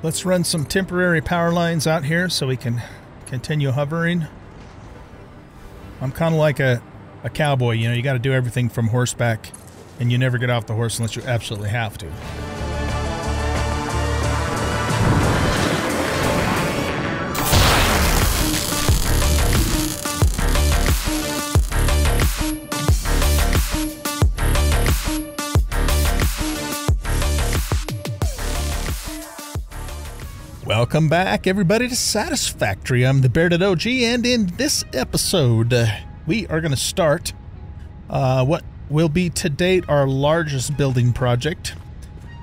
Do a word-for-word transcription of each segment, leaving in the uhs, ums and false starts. Let's run some temporary power lines out here so we can continue hovering. I'm kind of like a, a cowboy, you know, you got to do everything from horseback, and you never get off the horse unless you absolutely have to. Welcome back, everybody, to Satisfactory. I'm the Bearded O G, and in this episode, uh, we are going to start uh, what will be to date our largest building project.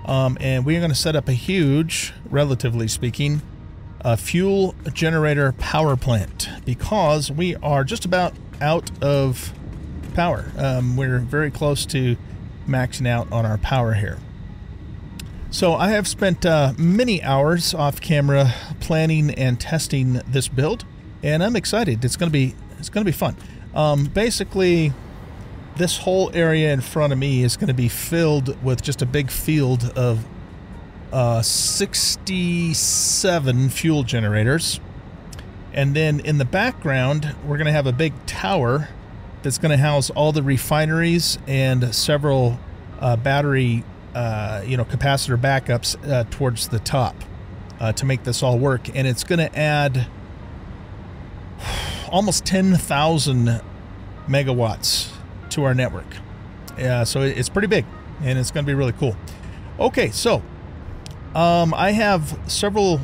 Um, and we are going to set up a huge, relatively speaking, uh, fuel generator power plant, because we are just about out of power. Um, we're very close to maxing out on our power here. So I have spent uh, many hours off camera planning and testing this build, and I'm excited. It's going to be it's going to be fun. Um, basically, this whole area in front of me is going to be filled with just a big field of uh, sixty-seven fuel generators, and then in the background we're going to have a big tower that's going to house all the refineries and several uh, battery. Uh, you know, capacitor backups uh, towards the top uh, to make this all work. And it's going to add almost ten thousand megawatts to our network. Yeah, so it's pretty big, and it's going to be really cool. Okay, so um, I have several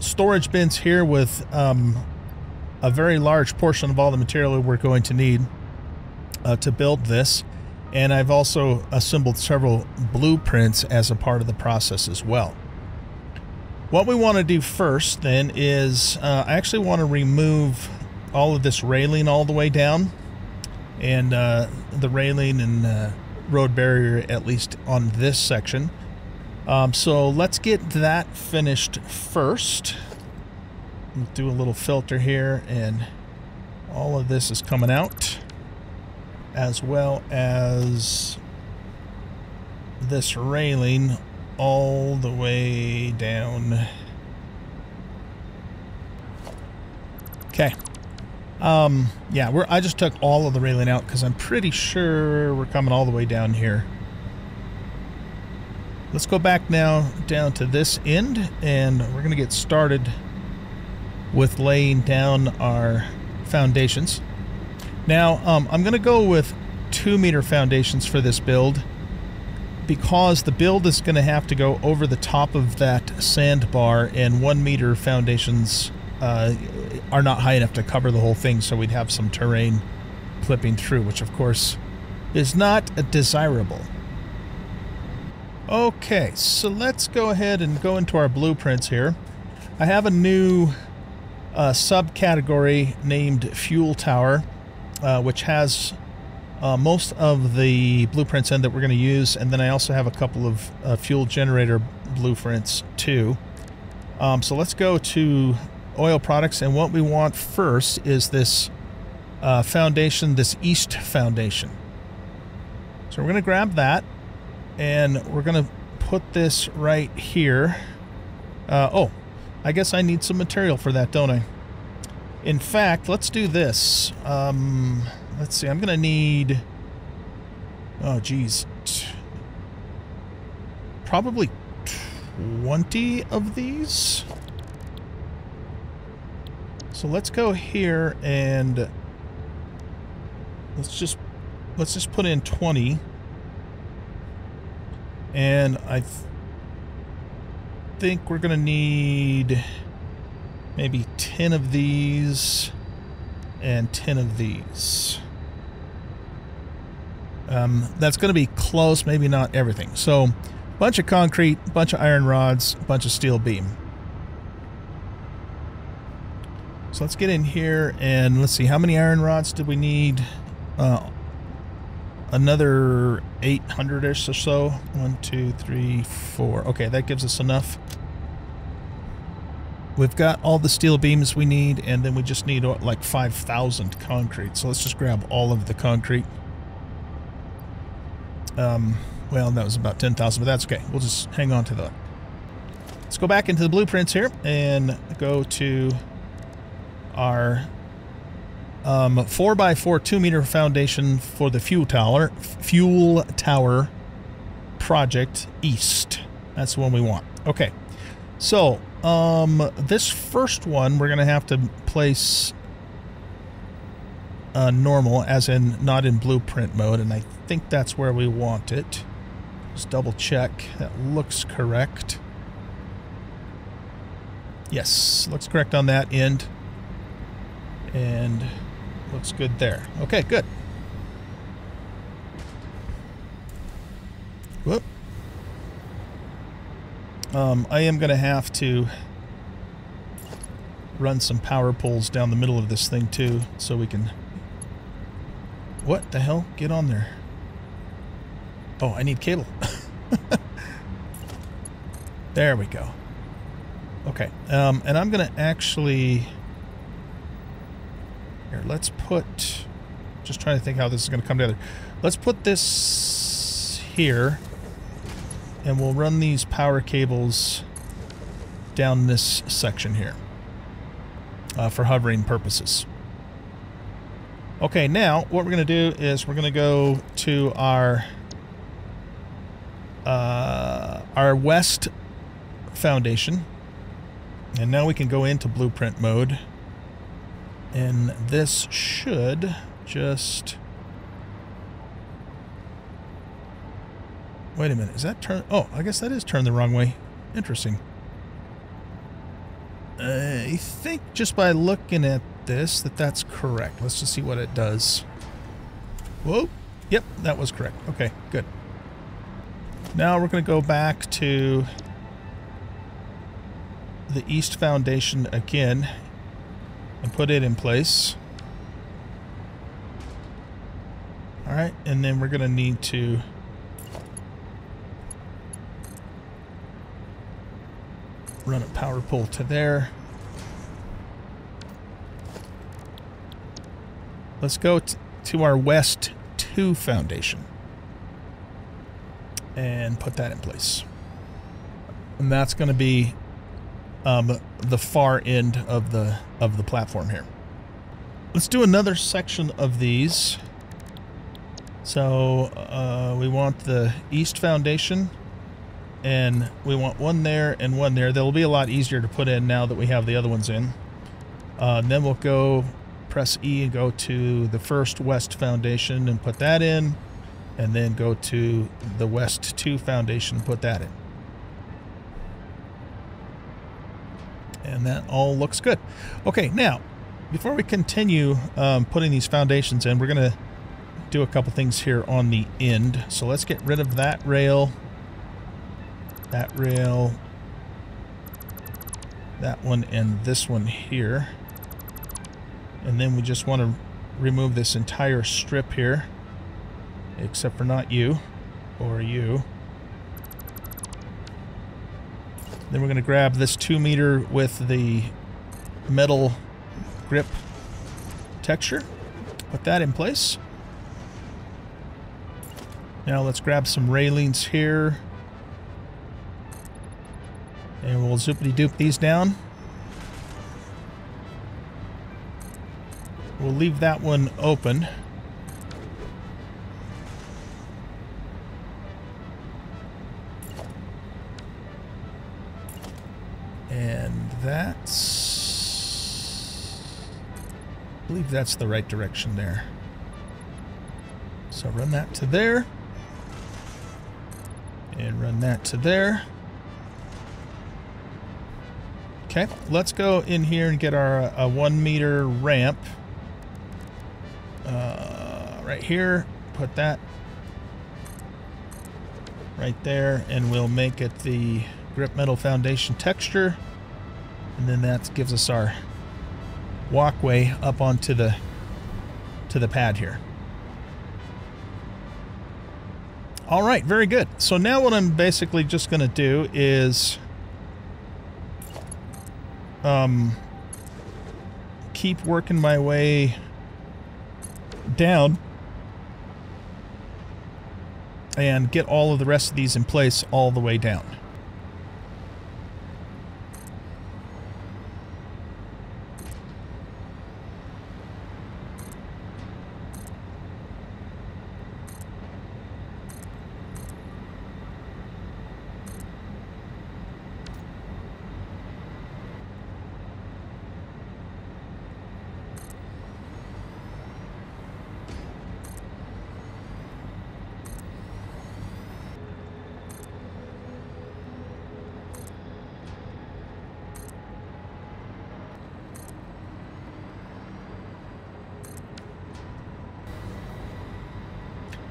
storage bins here with um, a very large portion of all the material we're going to need uh, to build this. And I've also assembled several blueprints as a part of the process as well. What we want to do first then is uh, I actually want to remove all of this railing all the way down, and uh, the railing and uh, road barrier, at least on this section. Um, so let's get that finished first. We'll do a little filter here, and all of this is coming out, as well as this railing all the way down. Okay. Um, yeah, we're, I just took all of the railing out because I'm pretty sure we're coming all the way down here. Let's go back now down to this end, and we're going to get started with laying down our foundations. Now, um, I'm going to go with two meter foundations for this build, because the build is going to have to go over the top of that sandbar, and one meter foundations uh, are not high enough to cover the whole thing, so we'd have some terrain clipping through, which, of course, is not desirable. Okay, so let's go ahead and go into our blueprints here. I have a new uh, subcategory named Fuel Tower, Uh, which has uh, most of the blueprints in that we're going to use, and then I also have a couple of uh, fuel generator blueprints too. Um, so let's go to oil products, and what we want first is this uh, foundation, this east foundation. So we're going to grab that, and we're going to put this right here. Uh, oh, I guess I need some material for that, don't I? In fact, let's do this. Um, let's see, I'm gonna need, oh geez, probably twenty of these. So let's go here, and let's just let's just put in twenty. And I th think we're gonna need maybe ten of these and ten of these. Um, that's going to be close, maybe not everything. So, bunch of concrete, bunch of iron rods, bunch of steel beam. So let's get in here, and let's see, how many iron rods did we need? Uh, another eight hundred-ish or so. One, two, three, four. Okay, that gives us enough. We've got all the steel beams we need, and then we just need like five thousand concrete. So let's just grab all of the concrete. Um, well, that was about ten thousand, but that's okay. We'll just hang on to that. Let's go back into the blueprints here and go to our um, four by four two meter foundation for the fuel tower, fuel tower project east. That's the one we want. Okay, so um, this first one we're going to have to place uh, normal, as in not in blueprint mode, and I think that's where we want it. Just double check. That looks correct. Yes, looks correct on that end. And looks good there. Okay, good. Whoop. Um, I am going to have to run some power poles down the middle of this thing too, so we can... What the hell? Get on there. Oh, I need cable. There we go. Okay, um, and I'm going to actually... Here, let's put... Just trying to think how this is going to come together. Let's put this here, and we'll run these power cables down this section here uh, for hovering purposes. Okay, now what we're going to do is we're going to go to our uh, our west foundation. And now we can go into blueprint mode, and this should just... Wait a minute, is that turn? Oh, I guess that is turned the wrong way. Interesting. I think just by looking at this that that's correct. Let's just see what it does. Whoa. Yep, that was correct. Okay, good. Now we're going to go back to the east foundation again and put it in place. All right, and then we're going to need to... run a power pole to there. Let's go to our west two foundation and put that in place. And that's going to be um, the far end of the of the platform here. Let's do another section of these. So uh, we want the east foundation. And we want one there and one there. They'll be a lot easier to put in now that we have the other ones in. Uh, and then we'll go press E and go to the first west foundation and put that in. And then go to the west two foundation and put that in. And that all looks good. Okay, now, before we continue um, putting these foundations in, we're going to do a couple things here on the end. So let's get rid of that rail. That rail, that one, and this one here. And then we just want to remove this entire strip here, except for not you, or you. Then we're going to grab this two meter with the metal grip texture, put that in place. Now let's grab some railings here. And we'll zoopity-doop these down. We'll leave that one open. And that's... I believe that's the right direction there. So run that to there. And run that to there. Okay, let's go in here and get our uh, one meter ramp uh, right here. Put that right there, and we'll make it the grip metal foundation texture, and then that gives us our walkway up onto the to the pad here. All right, very good. So now what I'm basically just going to do is Um, keep working my way down and get all of the rest of these in place all the way down.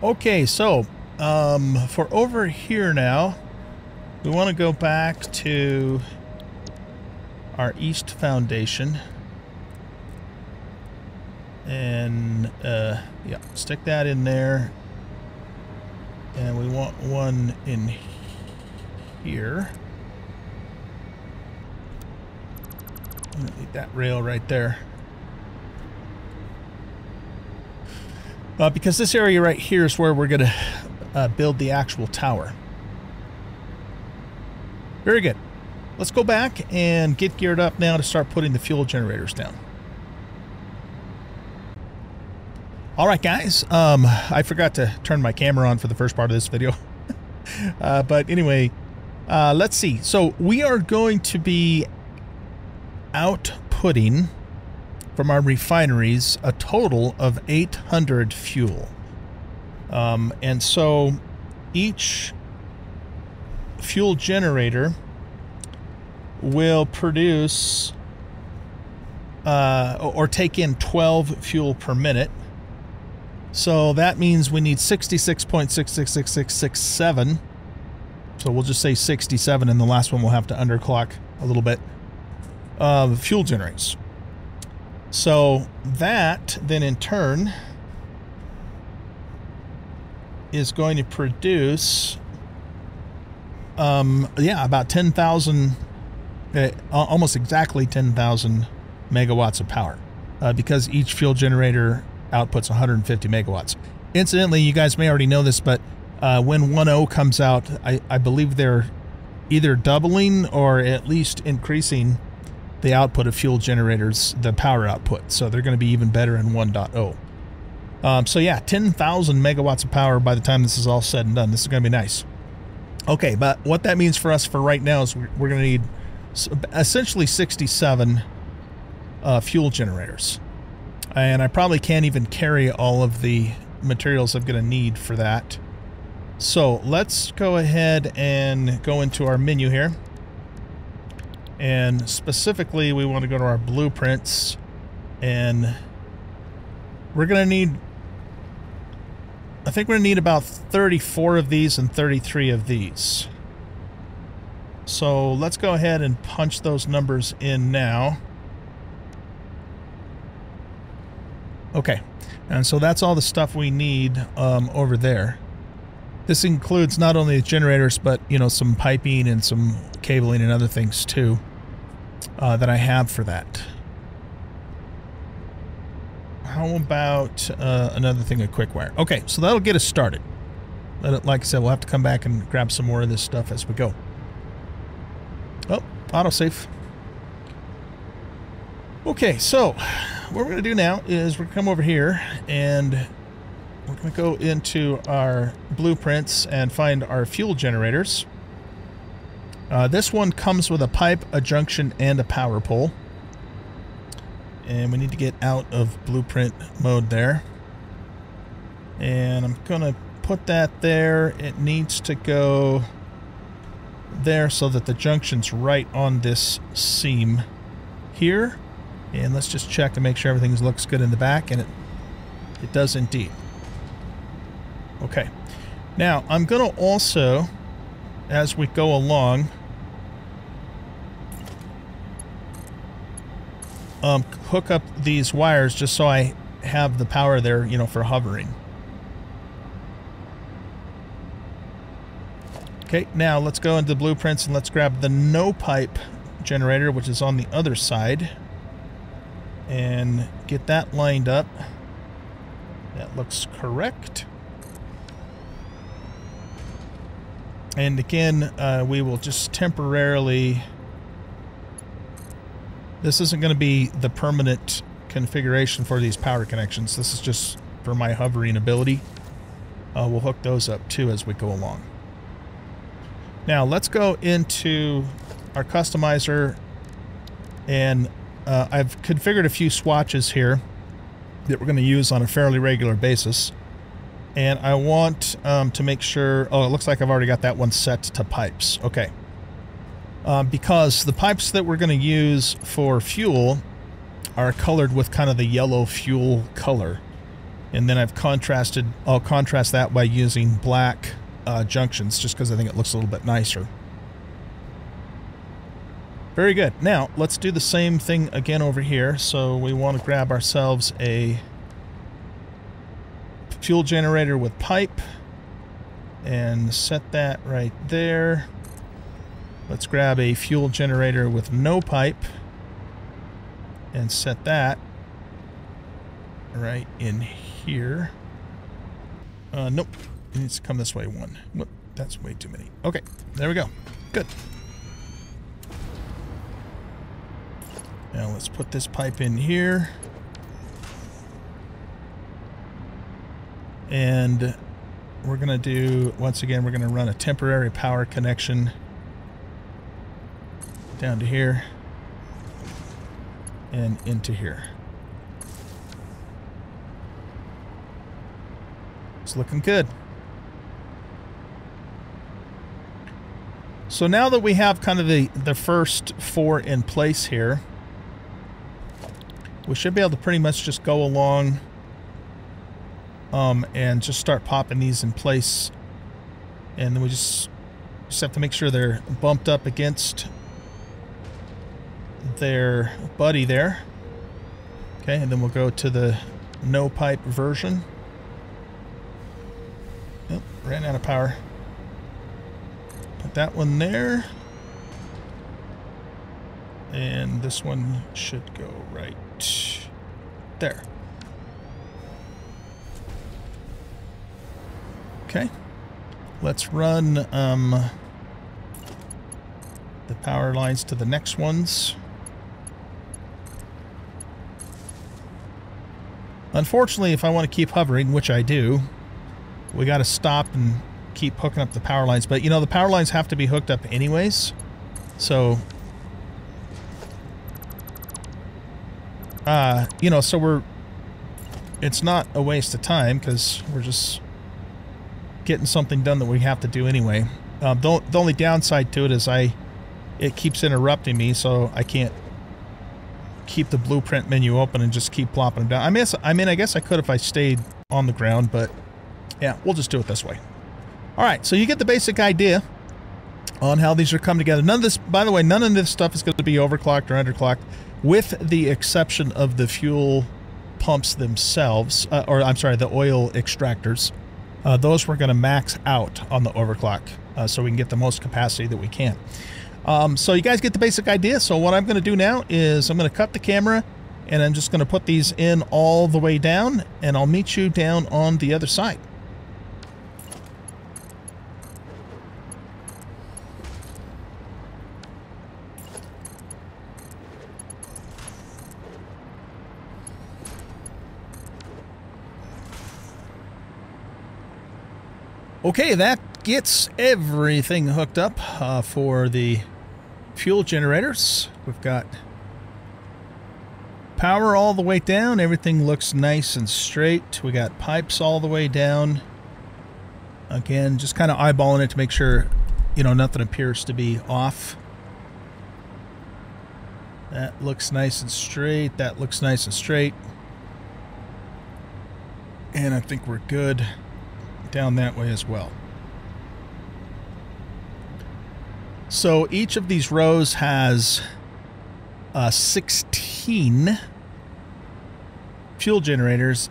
Okay, so um, for over here now, we want to go back to our east foundation and uh, yeah, stick that in there. And we want one in here. I don't need that rail right there. Uh, because this area right here is where we're going to uh, build the actual tower. Very good. Let's go back and get geared up now to start putting the fuel generators down. All right, guys. Um, I forgot to turn my camera on for the first part of this video. uh, but anyway, uh, let's see. So we are going to be outputting from our refineries a total of eight hundred fuel. Um, and so each fuel generator will produce uh, or take in twelve fuel per minute. So that means we need sixty-six point six six six six six seven. So we'll just say sixty-seven, and the last one we'll have to underclock a little bit of fuel generators. So that then in turn is going to produce, um, yeah, about ten thousand, uh, almost exactly ten thousand megawatts of power, uh, because each fuel generator outputs one hundred fifty megawatts. Incidentally, you guys may already know this, but uh, when one point oh comes out, I, I believe they're either doubling or at least increasing the output of fuel generators, the power output. So they're going to be even better in one point oh. Um, so yeah, ten thousand megawatts of power by the time this is all said and done. This is going to be nice. Okay, but what that means for us for right now is we're, we're going to need essentially sixty-seven uh, fuel generators. And I probably can't even carry all of the materials I'm going to need for that. So let's go ahead and go into our menu here. And specifically, we want to go to our blueprints, and we're going to need, I think we're going to need about thirty-four of these and thirty-three of these. So let's go ahead and punch those numbers in now. Okay, and so that's all the stuff we need um, over there. This includes not only the generators, but, you know, some piping and some cabling and other things too. Uh, that I have for that. How about uh, another thing, a quick wire? Okay, so that'll get us started. Like I said, we'll have to come back and grab some more of this stuff as we go. Oh, autosave. Okay, so what we're going to do now is we're going to come over here and we're going to go into our blueprints and find our fuel generators. Uh, this one comes with a pipe, a junction, and a power pole. And we need to get out of blueprint mode there. And I'm going to put that there. It needs to go there so that the junction's right on this seam here. And let's just check to make sure everything looks good in the back. And it, it does indeed. Okay. Now, I'm going to also, as we go along, um, hook up these wires just so I have the power there, you know, for hovering. Okay, now let's go into the blueprints and let's grab the no-pipe generator, which is on the other side, and get that lined up. That looks correct. And again, uh, we will just temporarily, this isn't going to be the permanent configuration for these power connections. This is just for my hovering ability. Uh, we'll hook those up too as we go along. Now let's go into our customizer, and uh, I've configured a few swatches here that we're going to use on a fairly regular basis. And I want um, to make sure... Oh, it looks like I've already got that one set to pipes. Okay. Um, because the pipes that we're going to use for fuel are colored with kind of the yellow fuel color. And then I've contrasted, I'll contrast that by using black uh, junctions just because I think it looks a little bit nicer. Very good. Now let's do the same thing again over here. So we want to grab ourselves a fuel generator with pipe and set that right there. Let's grab a fuel generator with no pipe and set that right in here. Uh, nope, it needs to come this way one. Whoop, that's way too many. Okay, there we go. Good. Now let's put this pipe in here. And we're gonna do, once again, we're gonna run a temporary power connection down to here and into here. It's looking good. So now that we have kind of the, the first four in place here, we should be able to pretty much just go along um, and just start popping these in place. And then we just, just have to make sure they're bumped up against their buddy there. Okay, and then we'll go to the no pipe version. Nope, ran out of power. Put that one there. And this one should go right there. Okay, let's run um, the power lines to the next ones. Unfortunately, if I want to keep hovering, which I do, we got to stop and keep hooking up the power lines. But, you know, the power lines have to be hooked up anyways. So, uh, you know, so we're... It's not a waste of time because we're just getting something done that we have to do anyway. Um, the, the only downside to it is I... It keeps interrupting me, so I can't keep the blueprint menu open and just keep plopping them down. I mean, I mean, I guess I could if I stayed on the ground, but yeah, we'll just do it this way. All right, so you get the basic idea on how these are come together. None of this, by the way, none of this stuff is going to be overclocked or underclocked, with the exception of the fuel pumps themselves, uh, or I'm sorry, the oil extractors. Uh, those we're going to max out on the overclock, uh, so we can get the most capacity that we can. Um, so you guys get the basic idea. So what I'm going to do now is I'm going to cut the camera and I'm just going to put these in all the way down, and I'll meet you down on the other side. Okay, that gets everything hooked up uh, for the fuel generators. We've got power all the way down. Everything looks nice and straight. We got pipes all the way down. Again, just kind of eyeballing it to make sure, you know, nothing appears to be off. That looks nice and straight. That looks nice and straight. And I think we're good down that way as well. So each of these rows has uh, sixteen fuel generators,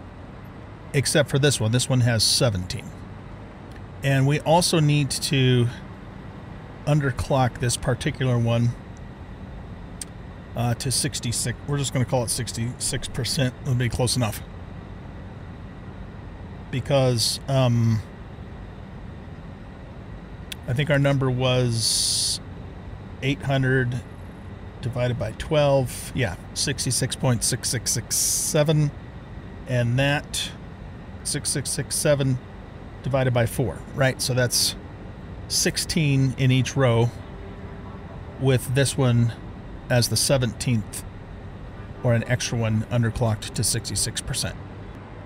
except for this one. This one has seventeen. And we also need to underclock this particular one uh, to sixty-six. We're just going to call it sixty-six percent. It'll be close enough. Because um, I think our number was eight hundred divided by twelve. Yeah, sixty-six point six six six seven. And that sixty-six sixty-seven divided by four, right? So that's sixteen in each row, with this one as the seventeenth, or an extra one underclocked to sixty-six percent.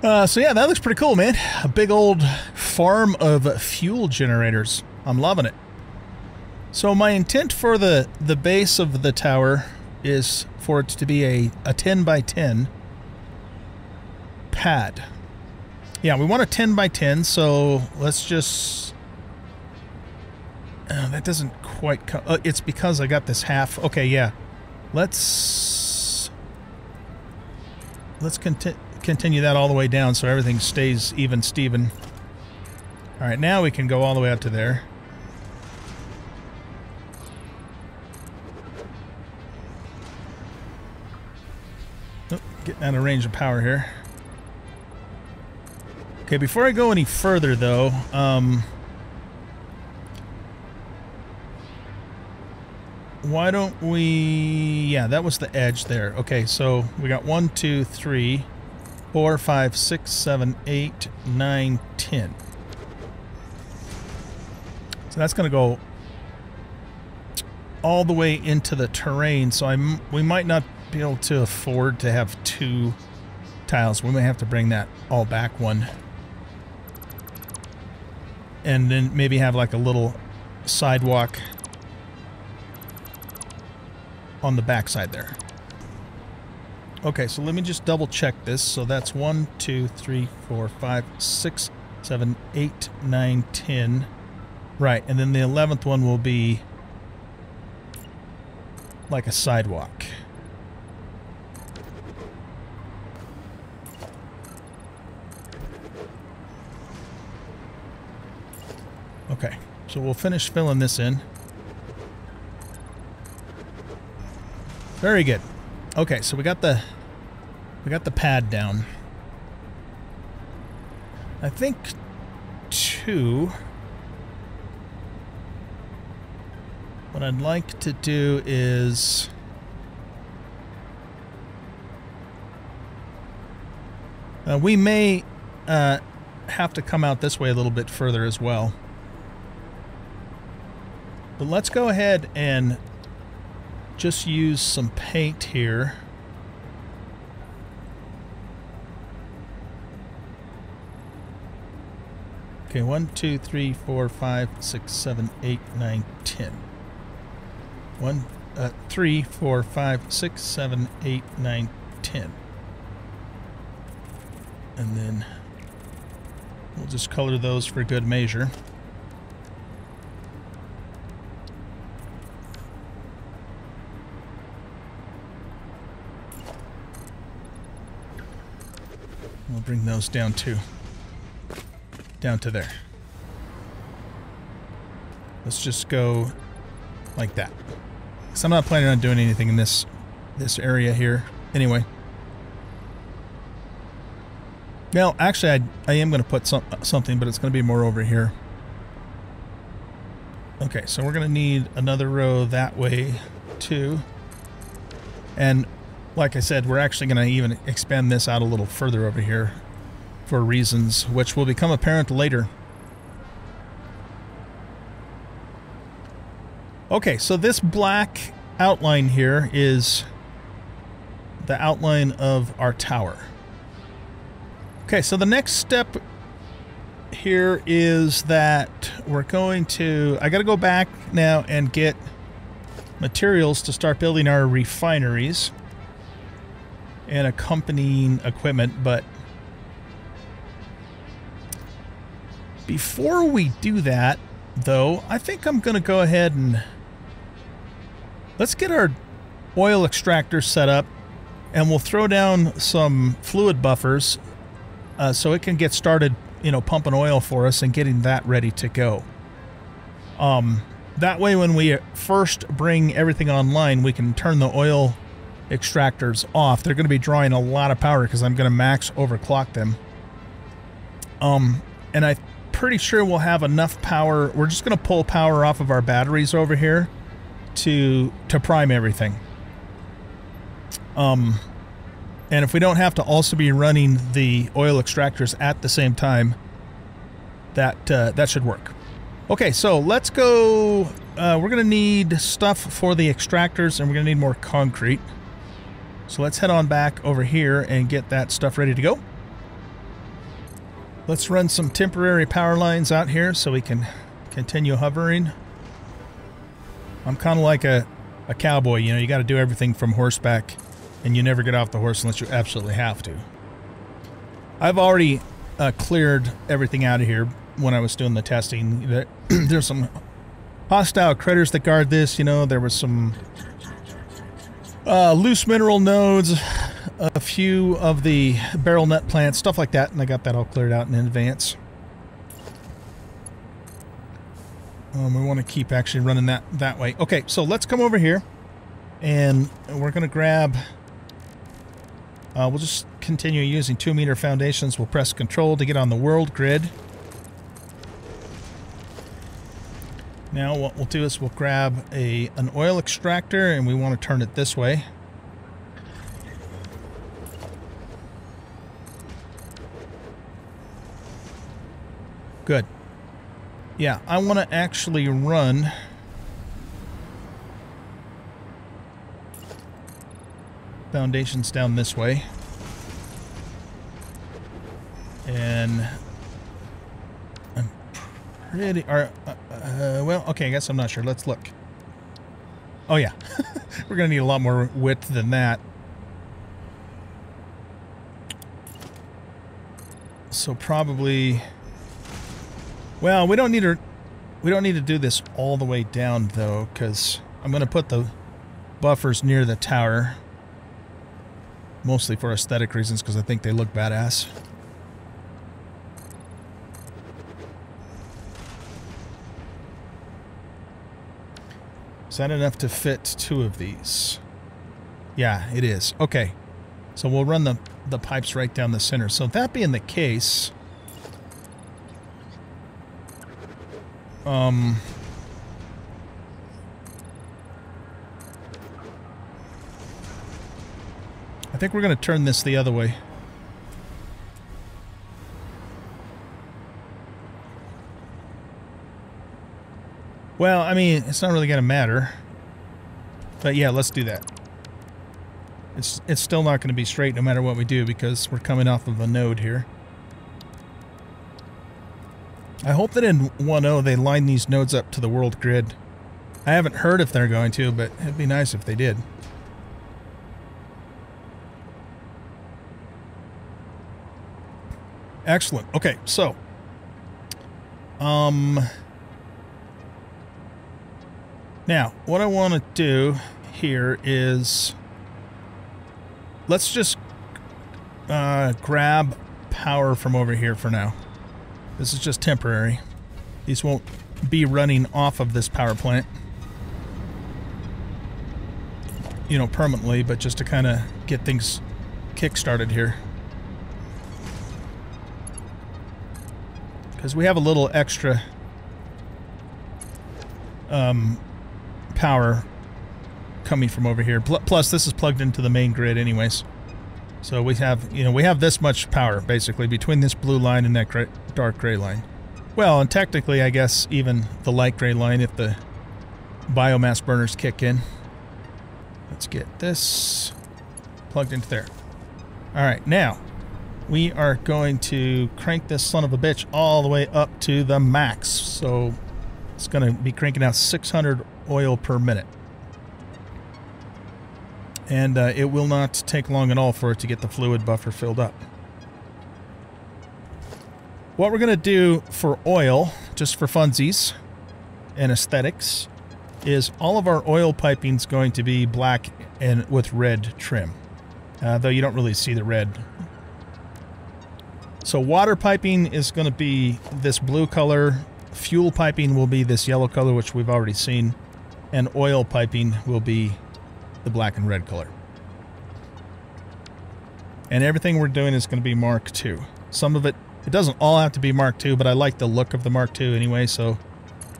Uh, so yeah, that looks pretty cool, man. A big old farm of fuel generators. I'm loving it. So my intent for the, the base of the tower is for it to be a, a ten by ten pad. Yeah, we want a ten by ten, so let's just... Oh, that doesn't quite come... Uh, it's because I got this half. Okay, yeah. Let's... Let's conti- continue that all the way down so everything stays even, Steven. All right, now we can go all the way up to there. Oh, getting out of range of power here. Okay, before I go any further, though... Um, Why don't we... Yeah, that was the edge there. Okay, so we got one, two, three, four, five, six, seven, eight, nine, ten. So that's going to go all the way into the terrain. So I'm, we might not be able to afford to have two tiles. We may have to bring that all back one. And then maybe have like a little sidewalk... on the back side there. Okay, so let me just double check this. So that's one, two, three, four, five, six, seven, eight, nine, ten. Right, and then the eleventh one will be like a sidewalk. Okay, so we'll finish filling this in. Very good. Okay, so we got the we got the pad down. I think two. What I'd like to do is uh, we may uh, have to come out this way a little bit further as well. But let's go ahead and just use some paint here. Okay, one, two, three, four, five, six, seven, eight, nine, ten. One, uh, three, four, five, six, seven, eight, nine, ten. And then we'll just color those for good measure. We'll bring those down to down to there. Let's just go like that. Because I'm not planning on doing anything in this this area here anyway. Now, actually, I I am going to put some something, but it's going to be more over here. Okay, so we're going to need another row that way too. And like I said, we're actually going to even expand this out a little further over here for reasons which will become apparent later. Okay, so this black outline here is the outline of our tower. Okay, so the next step here is that we're going to... I got to go back now and get materials to start building our refineries and accompanying equipment, but before we do that, though, I think I'm gonna go ahead and let's get our oil extractor set up, and we'll throw down some fluid buffers uh, so it can get started, you know, pumping oil for us and getting that ready to go. Um, that way, when we first bring everything online, we can turn the oil extractors off. They're going to be drawing a lot of power because I'm going to max overclock them. Um, and I'm pretty sure we'll have enough power. We're just going to pull power off of our batteries over here to to prime everything. Um, and if we don't have to also be running the oil extractors at the same time, that uh, that should work. Okay, so let's go. Uh, we're going to need stuff for the extractors, and we're going to need more concrete. So let's head on back over here and get that stuff ready to go. Let's run some temporary power lines out here so we can continue hovering. I'm kind of like a, a cowboy, you know, you got to do everything from horseback and you never get off the horse unless you absolutely have to. I've already uh, cleared everything out of here when I was doing the testing. There's some hostile critters that guard this, you know. There was some uh, loose mineral nodes, a few of the barrel nut plants, stuff like that, and I got that all cleared out in advance. Um, we want to keep actually running that that way. Okay, so let's come over here, and we're going to grab... Uh, we'll just continue using two meter foundations. We'll press Control to get on the world grid. Now what we'll do is we'll grab a an oil extractor, and we want to turn it this way. Good. Yeah, I want to actually run... foundations down this way, and I'm pretty or, uh, uh, well okay I guess I'm not sure. Let's look. Oh yeah. We're gonna need a lot more width than that, so probably, well, we don't need to we don't need to do this all the way down though, because I'm gonna put the buffers near the tower. Mostly for aesthetic reasons, because I think they look badass. Is that enough to fit two of these? Yeah, it is. Okay. So we'll run the, the pipes right down the center. So that being the case... Um... I think we're going to turn this the other way. Well, I mean, it's not really going to matter. But yeah, let's do that. It's, it's still not going to be straight no matter what we do, because we're coming off of a node here. I hope that in one point oh they line these nodes up to the world grid. I haven't heard if they're going to, but it'd be nice if they did. Excellent. Okay, so um, now what I want to do here is let's just uh, grab power from over here for now. This is just temporary. These won't be running off of this power plant, you know, permanently, but just to kind of get things kick-started here. Because we have a little extra um, power coming from over here. Pl plus, this is plugged into the main grid, anyways. So we have, you know, we have this much power basically between this blue line and that gray, dark gray line. Well, and technically, I guess even the light gray line if the biomass burners kick in. Let's get this plugged into there. All right, now. We are going to crank this son of a bitch all the way up to the max. So it's going to be cranking out six hundred oil per minute. And uh, it will not take long at all for it to get the fluid buffer filled up. What we're going to do for oil, just for funsies and aesthetics, is all of our oil piping is going to be black and with red trim. Uh, though you don't really see the red. So water piping is going to be this blue color, fuel piping will be this yellow color, which we've already seen, and oil piping will be the black and red color. And everything we're doing is going to be Mark two. Some of it, it doesn't all have to be Mark two, but I like the look of the Mark two anyway, so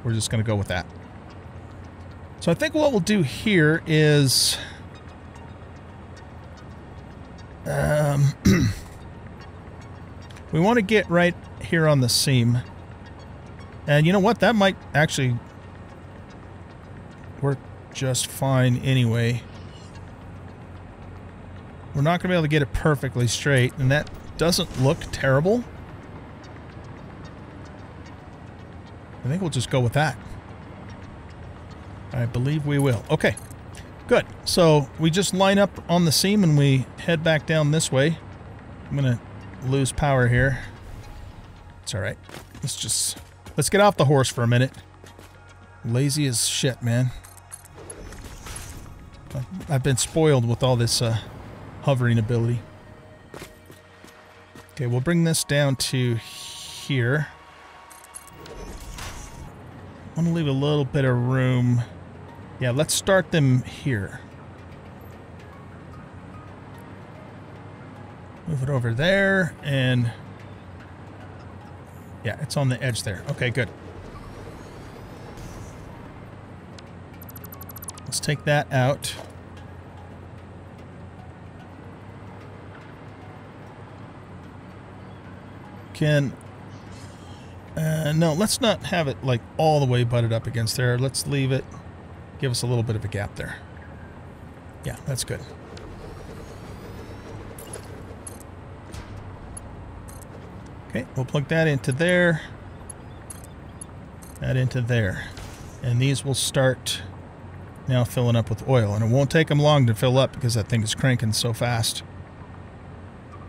we're just going to go with that. So I think what we'll do here is... Um... We want to get right here on the seam. And you know what? That might actually work just fine anyway. We're not going to be able to get it perfectly straight, and that doesn't look terrible. I think we'll just go with that. I believe we will. Okay, good. So we just line up on the seam and we head back down this way. I'm going to lose power here. It's all right. Let's just, let's get off the horse for a minute. Lazy as shit, man. I've been spoiled with all this uh, hovering ability. Okay, we'll bring this down to here. I want to leave a little bit of room. Yeah, let's start them here. Move it over there, and yeah, it's on the edge there. Okay, good. Let's take that out. Can... Uh, no, let's not have it like all the way butted up against there. Let's leave it. Give us a little bit of a gap there. Yeah, that's good. Okay, we'll plug that into there. That into there. And these will start now filling up with oil. And it won't take them long to fill up because that thing is cranking so fast.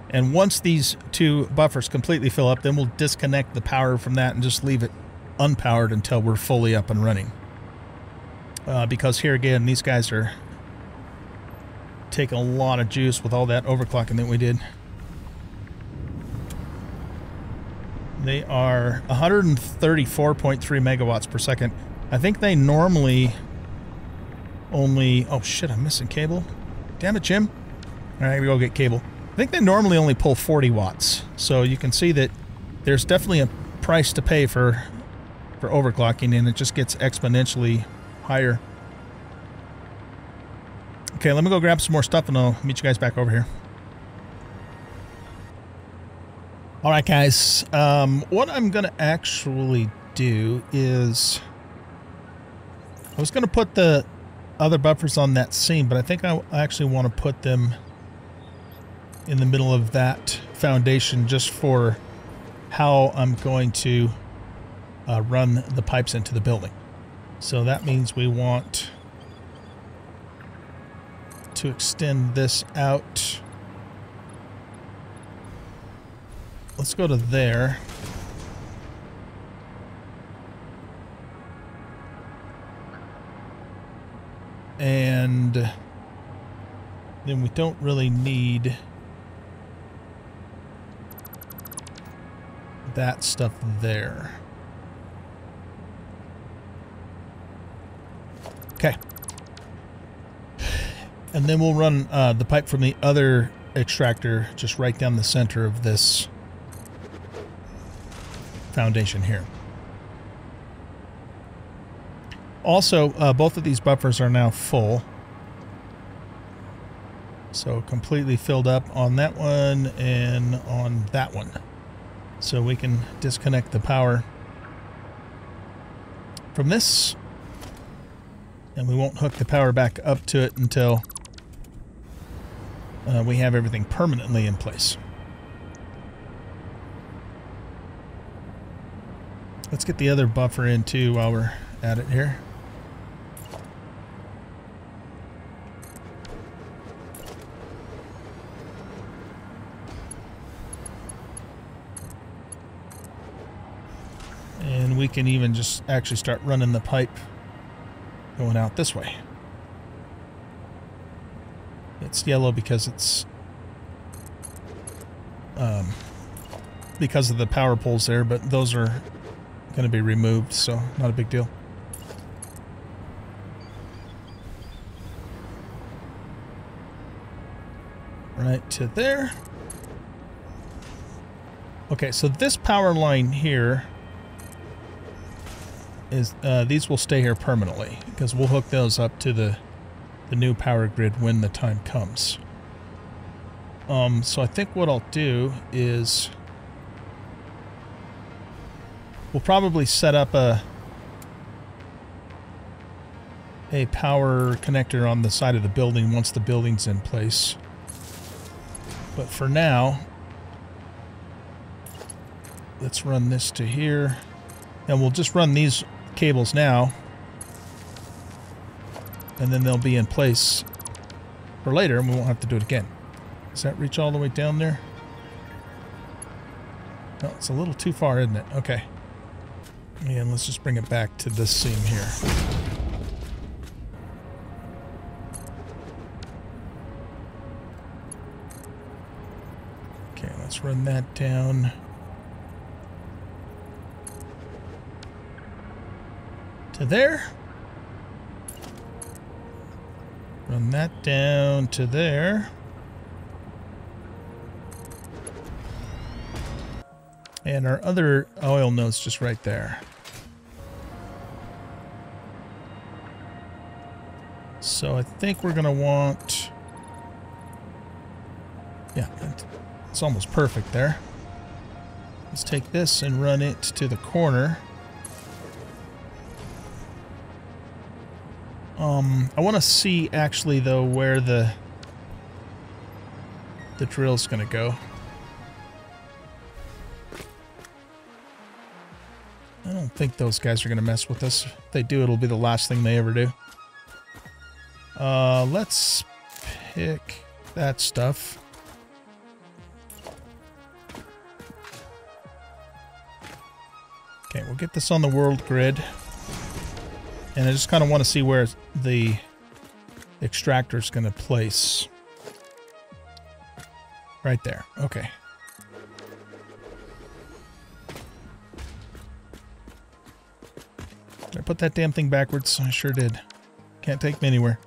And once these two buffers completely fill up, then we'll disconnect the power from that and just leave it unpowered until we're fully up and running. Uh, because here again, these guys are taking a lot of juice with all that overclocking that we did. They are one hundred thirty-four point three megawatts per second. I think they normally only... Oh, shit, I'm missing cable. Damn it, Jim. All right, we go get cable. I think they normally only pull forty watts, so you can see that there's definitely a price to pay for for overclocking, and it just gets exponentially higher. Okay, let me go grab some more stuff, and I'll meet you guys back over here. All right, guys. Um, what I'm going to actually do is... I was going to put the other buffers on that seam, but I think I actually want to put them... in the middle of that foundation just for how I'm going to uh, run the pipes into the building. So that means we want to extend this out. Let's go to there. And then we don't really need that stuff there. Okay. And then we'll run uh, the pipe from the other extractor just right down the center of this foundation here. Also, uh, both of these buffers are now full. So completely filled up on that one and on that one. So we can disconnect the power from this, and we won't hook the power back up to it until uh, we have everything permanently in place. Let's get the other buffer in too while we're at it here. And we can even just actually start running the pipe going out this way. It's yellow because it's um, because of the power poles there, but those are going to be removed, so not a big deal. Right to there. Okay, so this power line here is uh, these will stay here permanently because we'll hook those up to the the new power grid when the time comes. Um, so I think what I'll do is we'll probably set up a a power connector on the side of the building once the building's in place. But for now, let's run this to here, and we'll just run these cables now, and then they'll be in place for later, and we won't have to do it again. Does that reach all the way down there? No, it's a little too far, isn't it? Okay. And let's just bring it back to this seam here. Okay, let's run that down to there. Run that down to there. And our other oil node's just right there. So I think we're going to want... Yeah, it's almost perfect there. Let's take this and run it to the corner. Um, I want to see, actually, though, where the, the drill's going to go. I don't think those guys are going to mess with us. If they do, it'll be the last thing they ever do. Uh, let's pick that stuff. Okay, we'll get this on the world grid. And I just kind of want to see where the extractor is going to place. Right there. Okay. Did I put that damn thing backwards? I sure did. Can't take me anywhere.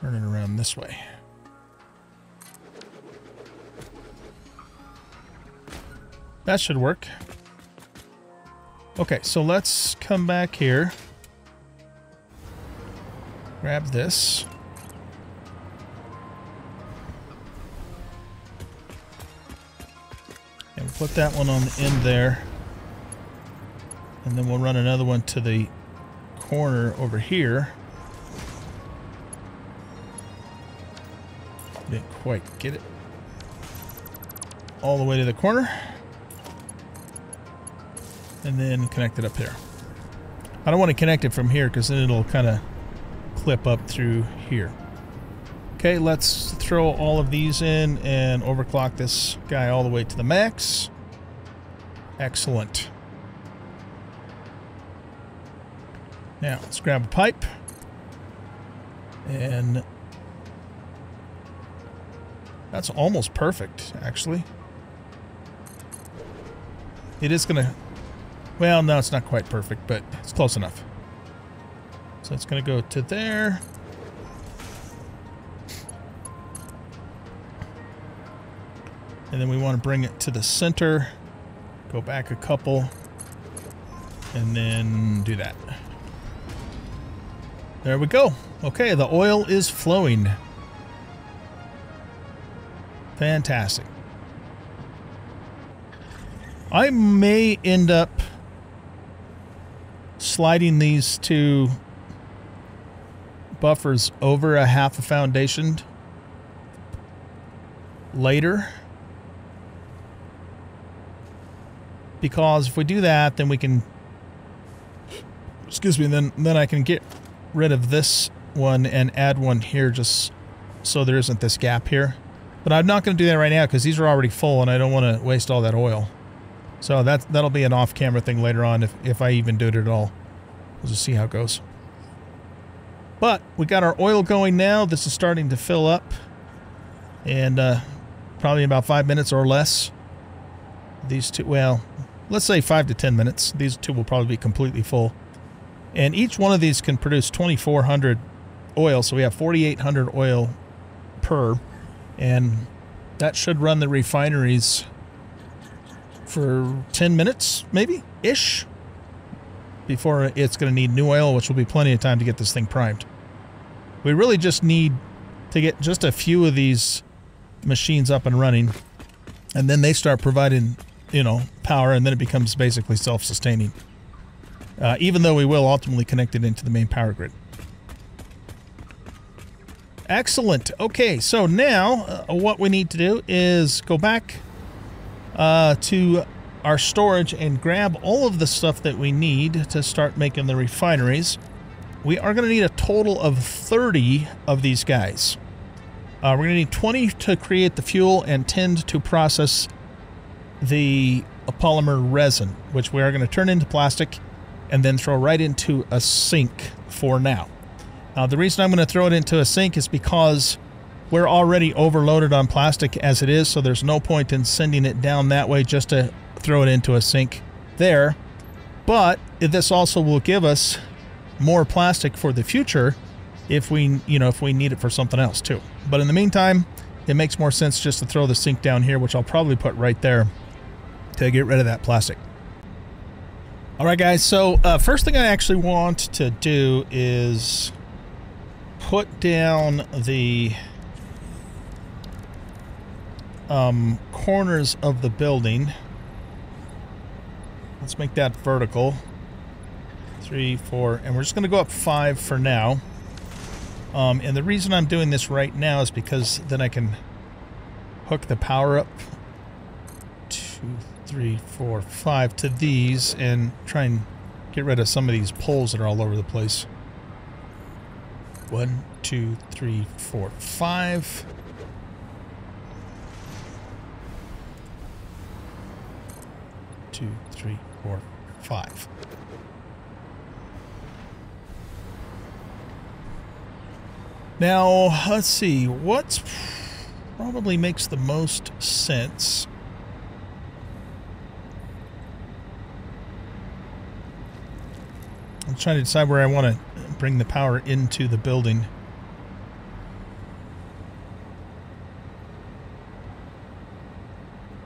Turn it around this way. That should work. Okay, so let's come back here. Grab this. And we'll put that one on the end there. And then we'll run another one to the corner over here. Didn't quite get it all the way to the corner. And then connect it up there. I don't want to connect it from here because then it'll kind of clip up through here. Okay, let's throw all of these in and overclock this guy all the way to the max. Excellent. Now, let's grab a pipe and that's almost perfect, actually. It is going to, well, no, it's not quite perfect, but it's close enough. So it's going to go to there. And then we want to bring it to the center, go back a couple, and then do that. There we go. Okay, the oil is flowing. Fantastic. I may end up sliding these two buffers over a half a foundation later. Because if we do that, then we can... Excuse me, then, then I can get... rid of this one and add one here just so there isn't this gap here. But I'm not going to do that right now because these are already full and I don't want to waste all that oil. So that, that'll be an off-camera thing later on if, if I even do it at all. We'll just see how it goes. But we got our oil going now. This is starting to fill up. And uh, probably about five minutes or less. These two, well, let's say five to ten minutes. These two will probably be completely full. And each one of these can produce twenty-four hundred oil, so we have forty-eight hundred oil per, and that should run the refineries for ten minutes, maybe, ish, before it's going to need new oil, which will be plenty of time to get this thing primed. We really just need to get just a few of these machines up and running, and then they start providing, you know, power, and then it becomes basically self-sustaining. Uh, even though we will ultimately connect it into the main power grid. Excellent. Okay, so now uh, what we need to do is go back uh, to our storage and grab all of the stuff that we need to start making the refineries. We are going to need a total of thirty of these guys. Uh, we're going to need twenty to create the fuel and ten to process the polymer resin, which we are going to turn into plastic and then throw right into a sink for now. Uh, the reason I'm going to throw it into a sink is because we're already overloaded on plastic as it is, so there's no point in sending it down that way just to throw it into a sink there. But this also will give us more plastic for the future if we, you know, if we need it for something else too. But in the meantime, it makes more sense just to throw the sink down here, which I'll probably put right there to get rid of that plastic. All right, guys, so uh, first thing I actually want to do is put down the um, corners of the building. Let's make that vertical. Three, four, and we're just going to go up five for now. Um, and the reason I'm doing this right now is because then I can hook the power up two, three, four, five to these and try and get rid of some of these poles that are all over the place. One, two, three, four, five. Two, three, four, five. Now, let's see, what probably makes the most sense I'm trying to decide where I want to bring the power into the building.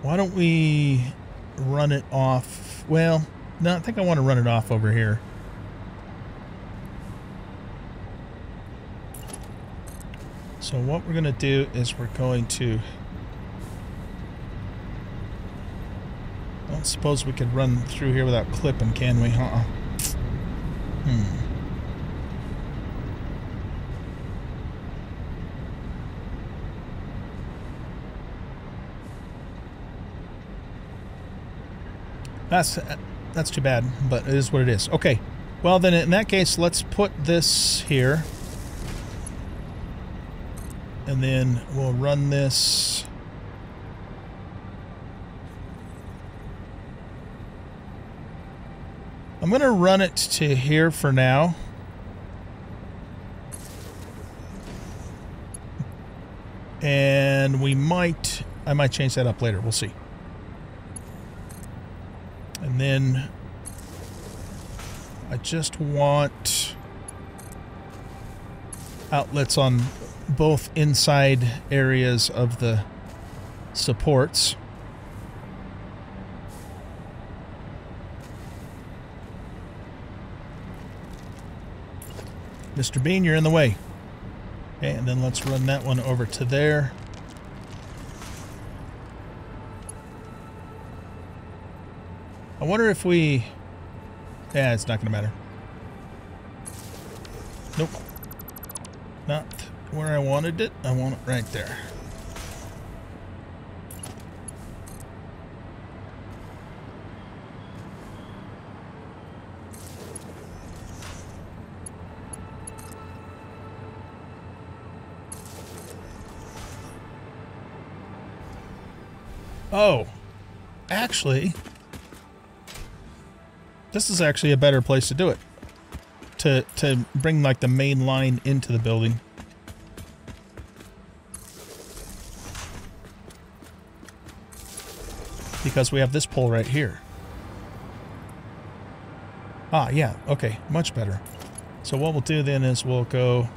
Why don't we run it off? Well, no, I think I want to run it off over here. So what we're going to do is we're going to... I don't suppose we could run through here without clipping, can we? Uh-uh. Hmm. That's, that's too bad, but it is what it is. Okay, well then in that case, let's put this here. And then we'll run this I'm going to run it to here for now. And we might I might change that up later. We'll see. And then I just want outlets on both inside areas of the supports. Mister Bean, you're in the way. Okay, and then let's run that one over to there. I wonder if we... Yeah, it's not going to matter. Nope. Not where I wanted it. I want it right there. Oh, actually, this is actually a better place to do it. To, to bring like the main line into the building. Because we have this pole right here. Ah, yeah, okay, much better. So what we'll do then is we'll go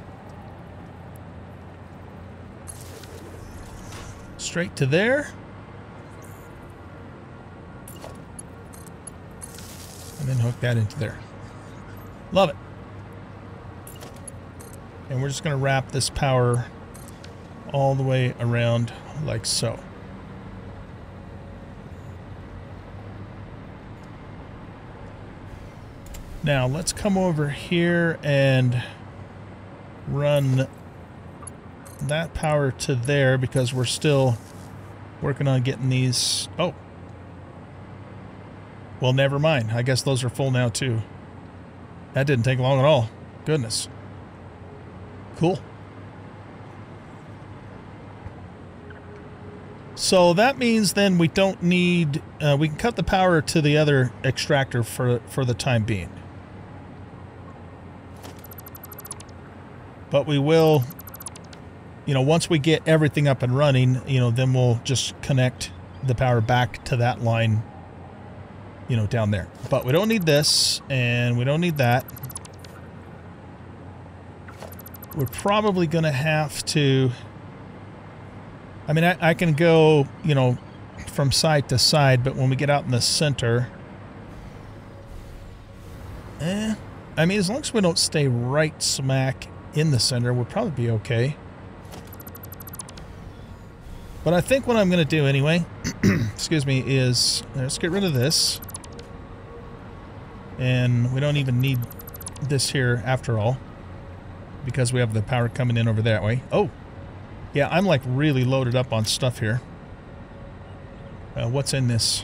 straight to there. And then hook that into there. Love it. And we're just going to wrap this power all the way around like so. Now let's come over here and run that power to there because we're still working on getting these. Oh. Well, never mind. I guess those are full now, too. That didn't take long at all. Goodness. Cool. So that means then we don't need, uh, we can cut the power to the other extractor for, for the time being. But we will, you know, once we get everything up and running, you know, then we'll just connect the power back to that line, you know, down there. But we don't need this, and we don't need that. We're probably going to have to, I mean, I, I can go, you know, from side to side, but when we get out in the center, eh, I mean, as long as we don't stay right smack in the center, we'll probably be okay. But I think what I'm going to do anyway, excuse me, is let's get rid of this. And we don't even need this here after all, because we have the power coming in over that way. Oh, yeah, I'm like really loaded up on stuff here. Uh, what's in this?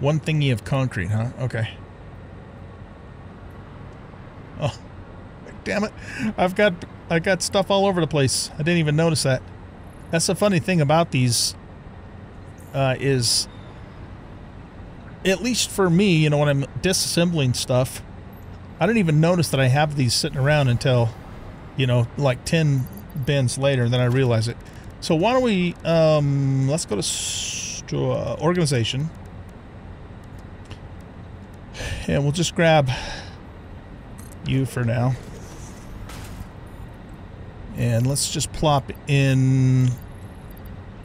One thingy of concrete, huh? Okay. Oh, damn it. I've got, I got stuff all over the place. I didn't even notice that. That's the funny thing about these uh, is, at least for me, you know, when I'm disassembling stuff, I don't even notice that I have these sitting around until, you know, like ten bins later, and then I realize it. So why don't we, um, let's go to, to uh, organization. And we'll just grab you for now. And let's just plop in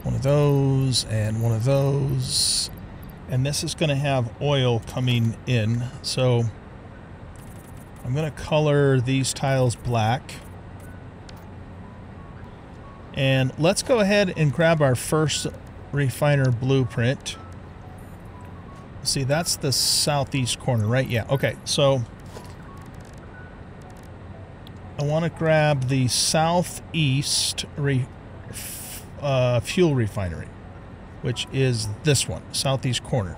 one of those and one of those. And this is going to have oil coming in. So I'm going to color these tiles black. And let's go ahead and grab our first refiner blueprint. See, that's the southeast corner, right? Yeah, okay. So I want to grab the southeast re, uh, fuel refinery, which is this one, southeast corner.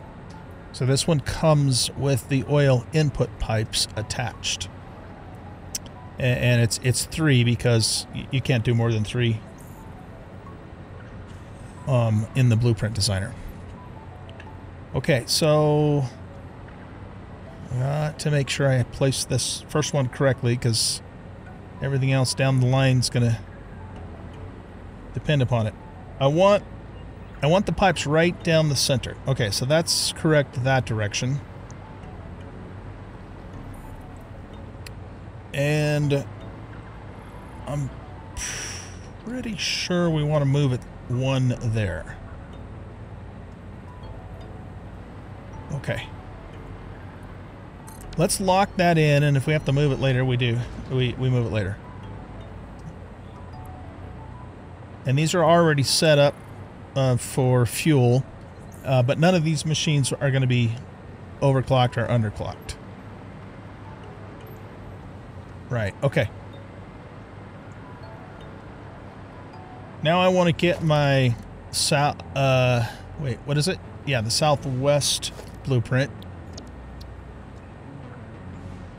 So this one comes with the oil input pipes attached. And, and it's it's three, because you can't do more than three um, in the blueprint designer. Okay, so uh, to make sure I place this first one correctly, because everything else down the line is going to depend upon it. I want I want the pipes right down the center. Okay, so that's correct that direction. And I'm pretty sure we want to move it one there. Okay. Let's lock that in, and if we have to move it later, we do. We, we move it later. And these are already set up uh, for fuel, uh, but none of these machines are going to be overclocked or underclocked. Right, okay. Now I want to get my south... Uh, wait, what is it? Yeah, the southwest blueprint,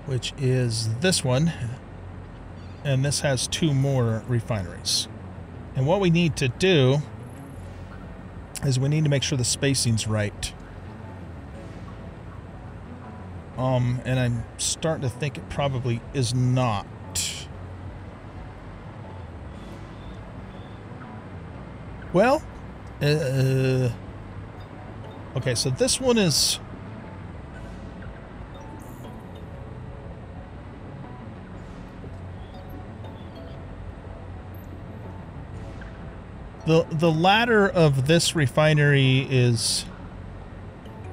which is this one, and this has two more refineries. And what we need to do is we need to make sure the spacing's right. Um, and I'm starting to think it probably is not. Well, uh, okay, so this one is... The, the ladder of this refinery is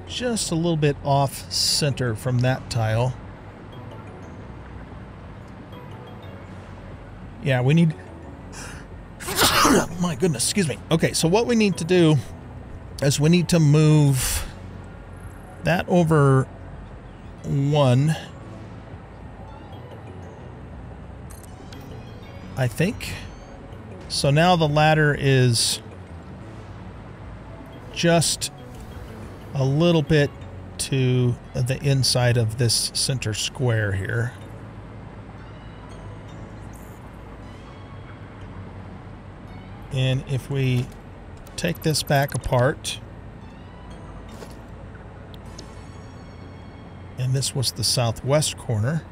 just a little bit off center from that tile. Yeah, we need... My goodness, excuse me. Okay, so what we need to do is we need to move that over one, I think. So now the ladder is just a little bit to the inside of this center square here. And if we take this back apart. And this was the southwest corner.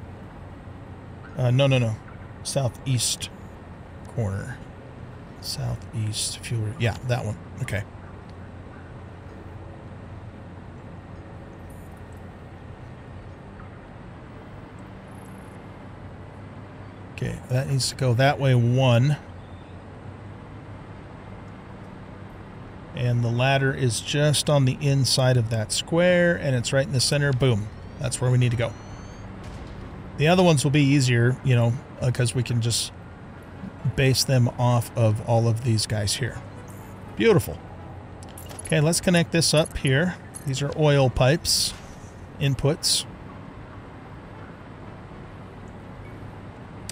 Uh, no, no, no. Southeast corner. Southeast fuel. Yeah, that one. Okay. Okay, that needs to go that way one. And the ladder is just on the inside of that square, and it's right in the center. Boom. That's where we need to go. The other ones will be easier, you know, because we can just base them off of all of these guys here. Beautiful. Okay, let's connect this up here. These are oil pipes, inputs.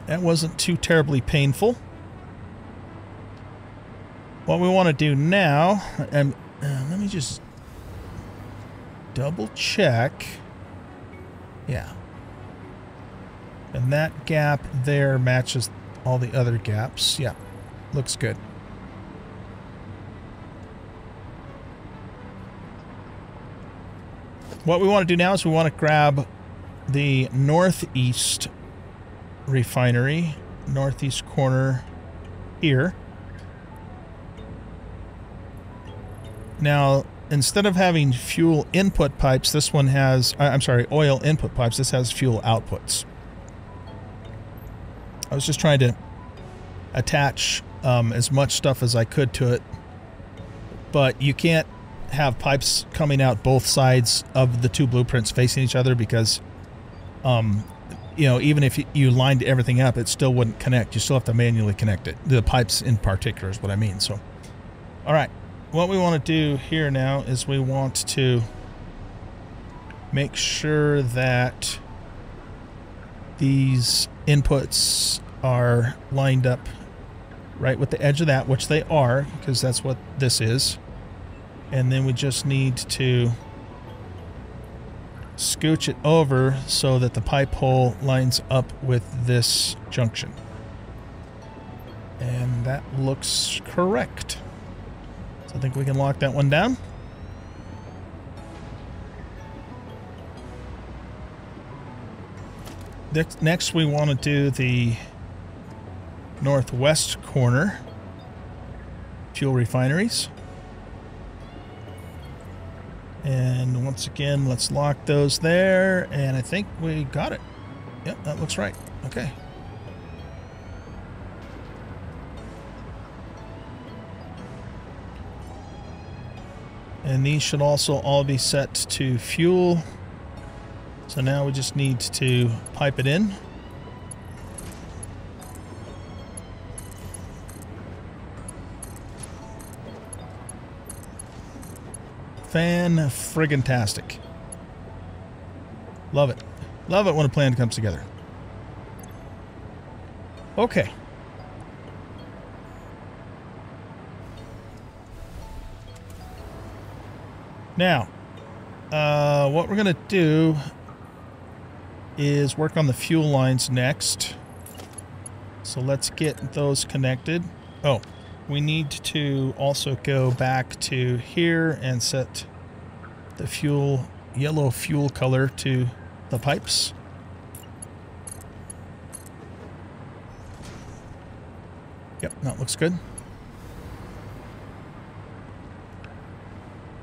That wasn't too terribly painful. What we want to do now, and uh, let me just double check. Yeah. And that gap there matches all the other gaps. Yeah, looks good. What we want to do now is we want to grab the northeast refinery, northeast corner here. Now, instead of having fuel input pipes, this one has, I'm sorry, oil input pipes. This has fuel outputs. I was just trying to attach um, as much stuff as I could to it, but you can't have pipes coming out both sides of the two blueprints facing each other because, um, you know, even if you lined everything up, it still wouldn't connect. You still have to manually connect it. The pipes in particular is what I mean. So, all right. What we want to do here now is we want to make sure that these inputs are lined up right with the edge of that, which they are, because that's what this is. And then we just need to scooch it over so that the pipe hole lines up with this junction. And that looks correct. I think we can lock that one down. Next, we want to do the northwest corner, fuel refineries. And once again, let's lock those there. And I think we got it. Yep, that looks right. Okay. And these should also all be set to fuel. So now we just need to pipe it in. Fan-friggin-tastic. Love it. Love it when a plan comes together. Okay. Now, uh, what we're going to do is work on the fuel lines next. So let's get those connected. Oh, we need to also go back to here and set the fuel, yellow fuel color to the pipes. Yep, that looks good.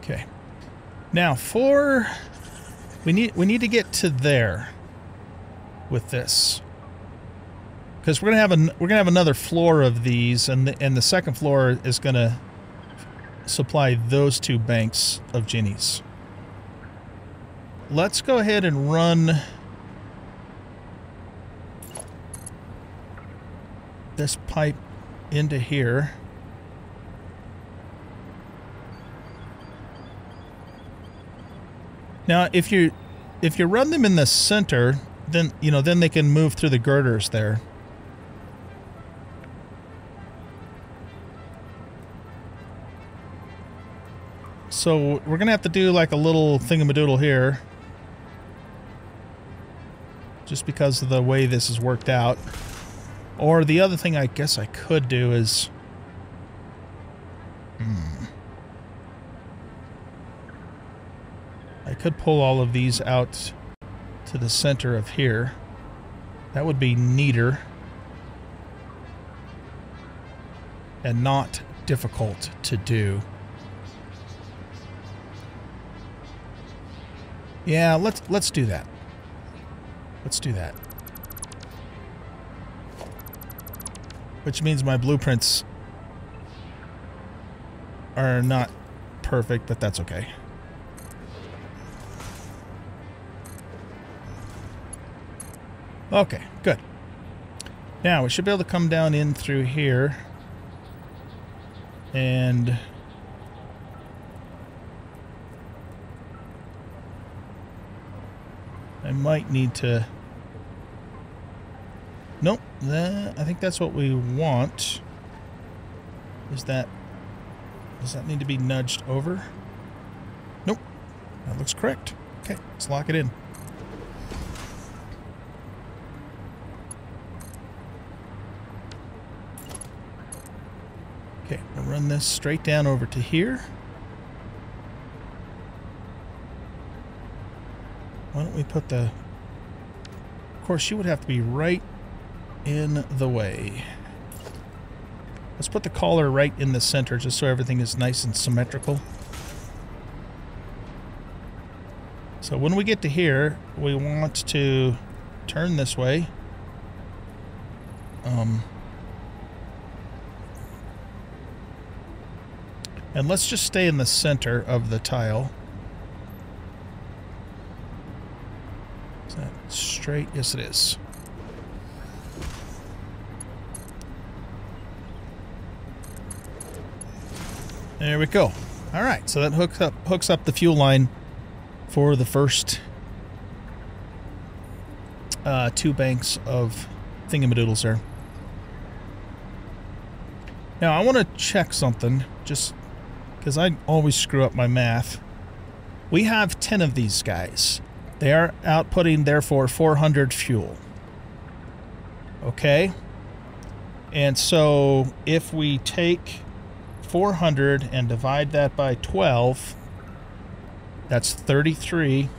Okay. Now for, we need we need to get to there with this, because we're gonna have an we're gonna have another floor of these, and the, and the second floor is gonna supply those two banks of Jennies. Let's go ahead and run this pipe into here. Now, if you if you run them in the center, then you know then they can move through the girders there. So we're gonna have to do like a little thingamadoodle here, just because of the way this is worked out. Or the other thing I guess I could do is, hmm. could pull all of these out to the center of here. That would be neater and not difficult to do. Yeah, let's let's do that. Let's do that. Which means my blueprints are not perfect, but that's okay. Okay, good. Now we should be able to come down in through here and I might need to... Nope, that, I think that's what we want. Is that... Does that need to be nudged over? Nope, that looks correct. Okay, let's lock it in. Okay, we'll run this straight down over to here. Why don't we put the... Of course, you would have to be right in the way. Let's put the collar right in the center just so everything is nice and symmetrical. So when we get to here, we want to turn this way. Um... And let's just stay in the center of the tile. Is that straight? Yes, it is. There we go. All right, so that hooks up hooks up the fuel line for the first uh, two banks of thingamadoodles there. Now I want to check something just. Because I always screw up my math. We have ten of these guys. They are outputting, therefore, four hundred fuel. Okay? And so, if we take four hundred and divide that by twelve, that's thirty-three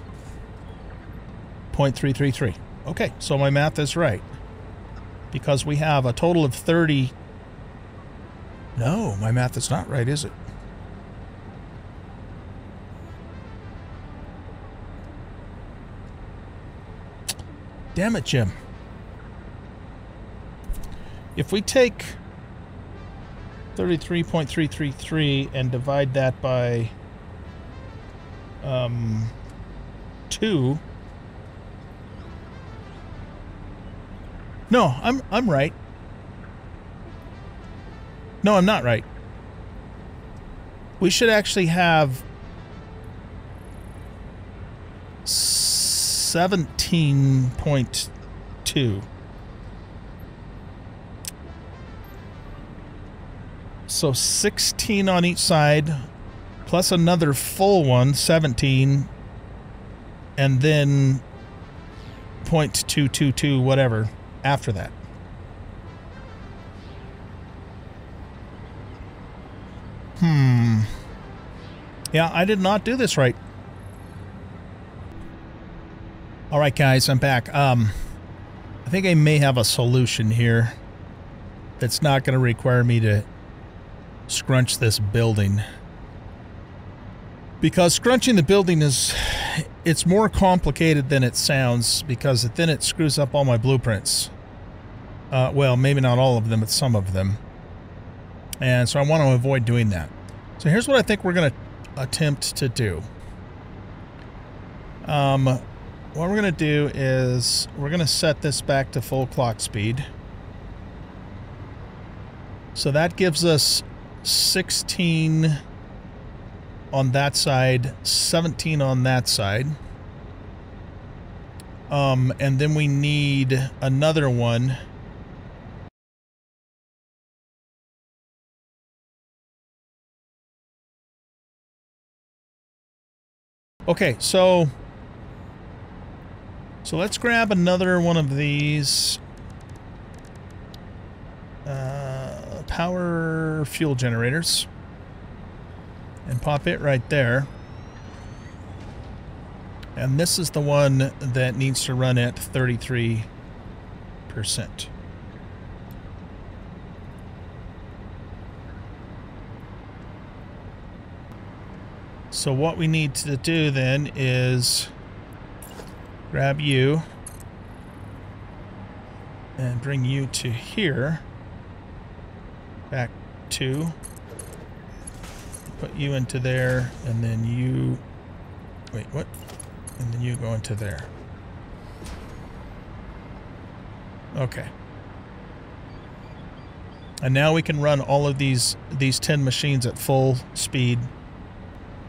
point three three three. Okay, so my math is right. Because we have a total of thirty... No, my math is not right, is it? Damn it, Jim. If we take thirty-three point three three three and divide that by um, two... No, I'm, I'm right. No, I'm not right. We should actually have seventeen point two. So sixteen on each side, plus another full one, seventeen, and then point two two two, whatever, after that. Hmm. Yeah, I did not do this right. All right, guys, I'm back. Um, I think I may have a solution here that's not going to require me to scrunch this building. Because scrunching the building is, it's more complicated than it sounds, because then it screws up all my blueprints. Uh, well, maybe not all of them, but some of them. And so I want to avoid doing that. So here's what I think we're going to attempt to do. Um... What we're going to do is we're going to set this back to full clock speed. So that gives us sixteen on that side, seventeen on that side. Um, and then we need another one. Okay, so... So let's grab another one of these uh, power fuel generators and pop it right there. And this is the one that needs to run at thirty-three percent. So what we need to do then is grab you and bring you to here, back to, put you into there, and then you, wait, what? And then you go into there. Okay. And now we can run all of these, these ten machines at full speed.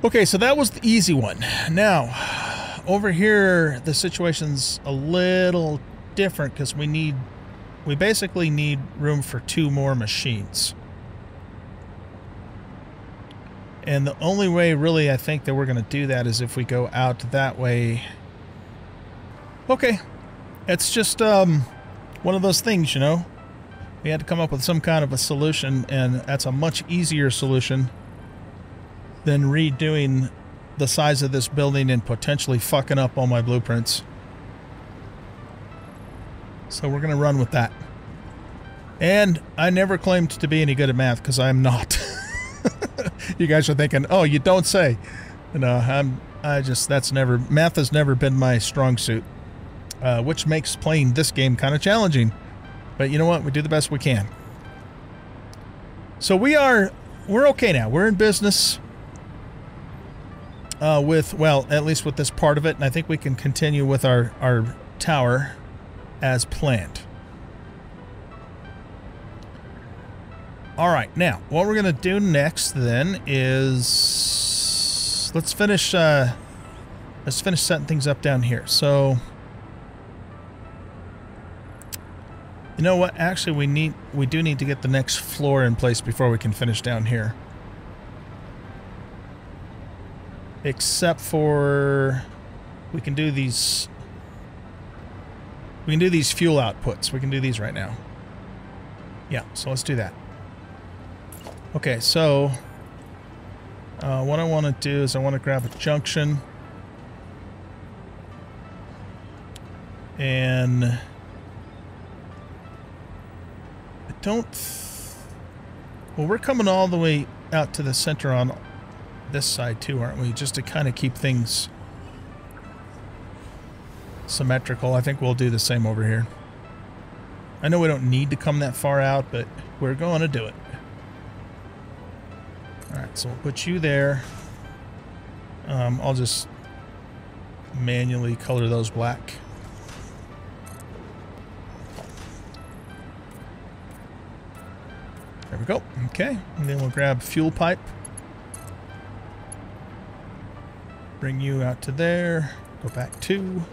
Okay, so that was the easy one. Now, over here, the situation's a little different because we need, we basically need room for two more machines. And the only way, really, I think that we're going to do that is if we go out that way. Okay. It's just um, one of those things, you know. We had to come up with some kind of a solution, and that's a much easier solution than redoing the size of this building and potentially fucking up all my blueprints. So we're going to run with that. And I never claimed to be any good at math, because I am not. You guys are thinking, oh, you don't say. No, I'm, I just, that's never, math has never been my strong suit. Uh, which makes playing this game kind of challenging. But you know what? We do the best we can. So we are, we're okay now. We're in business. Uh, with, well, at least with this part of it. And I think we can continue with our, our tower as planned. Alright, now, what we're going to do next, then, is... Let's finish, uh... Let's finish setting things up down here. So... You know what? Actually, we need... We do need to get the next floor in place before we can finish down here. Except for... We can do these... We can do these fuel outputs. We can do these right now. Yeah, so let's do that. Okay, so uh, what I want to do is I want to grab a junction and I don't, well, we're coming all the way out to the center on this side too, aren't we? Just to kind of keep things symmetrical. I think we'll do the same over here. I know we don't need to come that far out, but we're going to do it. Alright, so we'll put you there. Um, I'll just manually color those black. There we go. Okay, and then we'll grab fuel pipe. Bring you out to there. Go back to...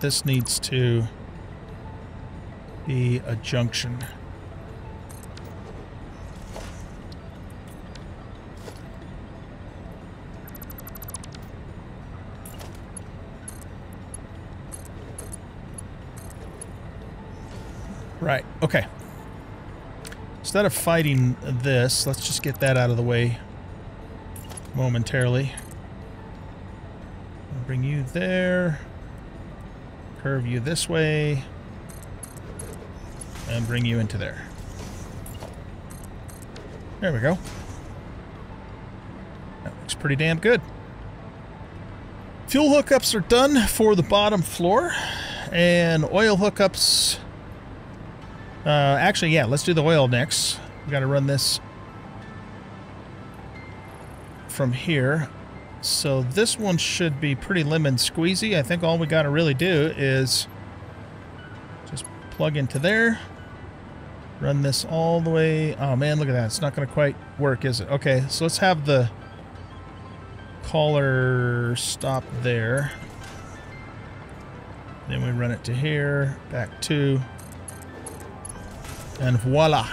This needs to be a junction. Right, okay. Instead of fighting this, let's just get that out of the way momentarily. I'll bring you there. Curve you this way and bring you into there. There we go. That looks pretty damn good. Fuel hookups are done for the bottom floor, and oil hookups. Uh, actually, yeah, let's do the oil next. We've got to run this from here. So this one should be pretty lemon squeezy. I think all we got to really do is just plug into there. Run this all the way. Oh man, look at that. It's not going to quite work, is it? Okay, so let's have the collar stop there. Then we run it to here, back to, and voila.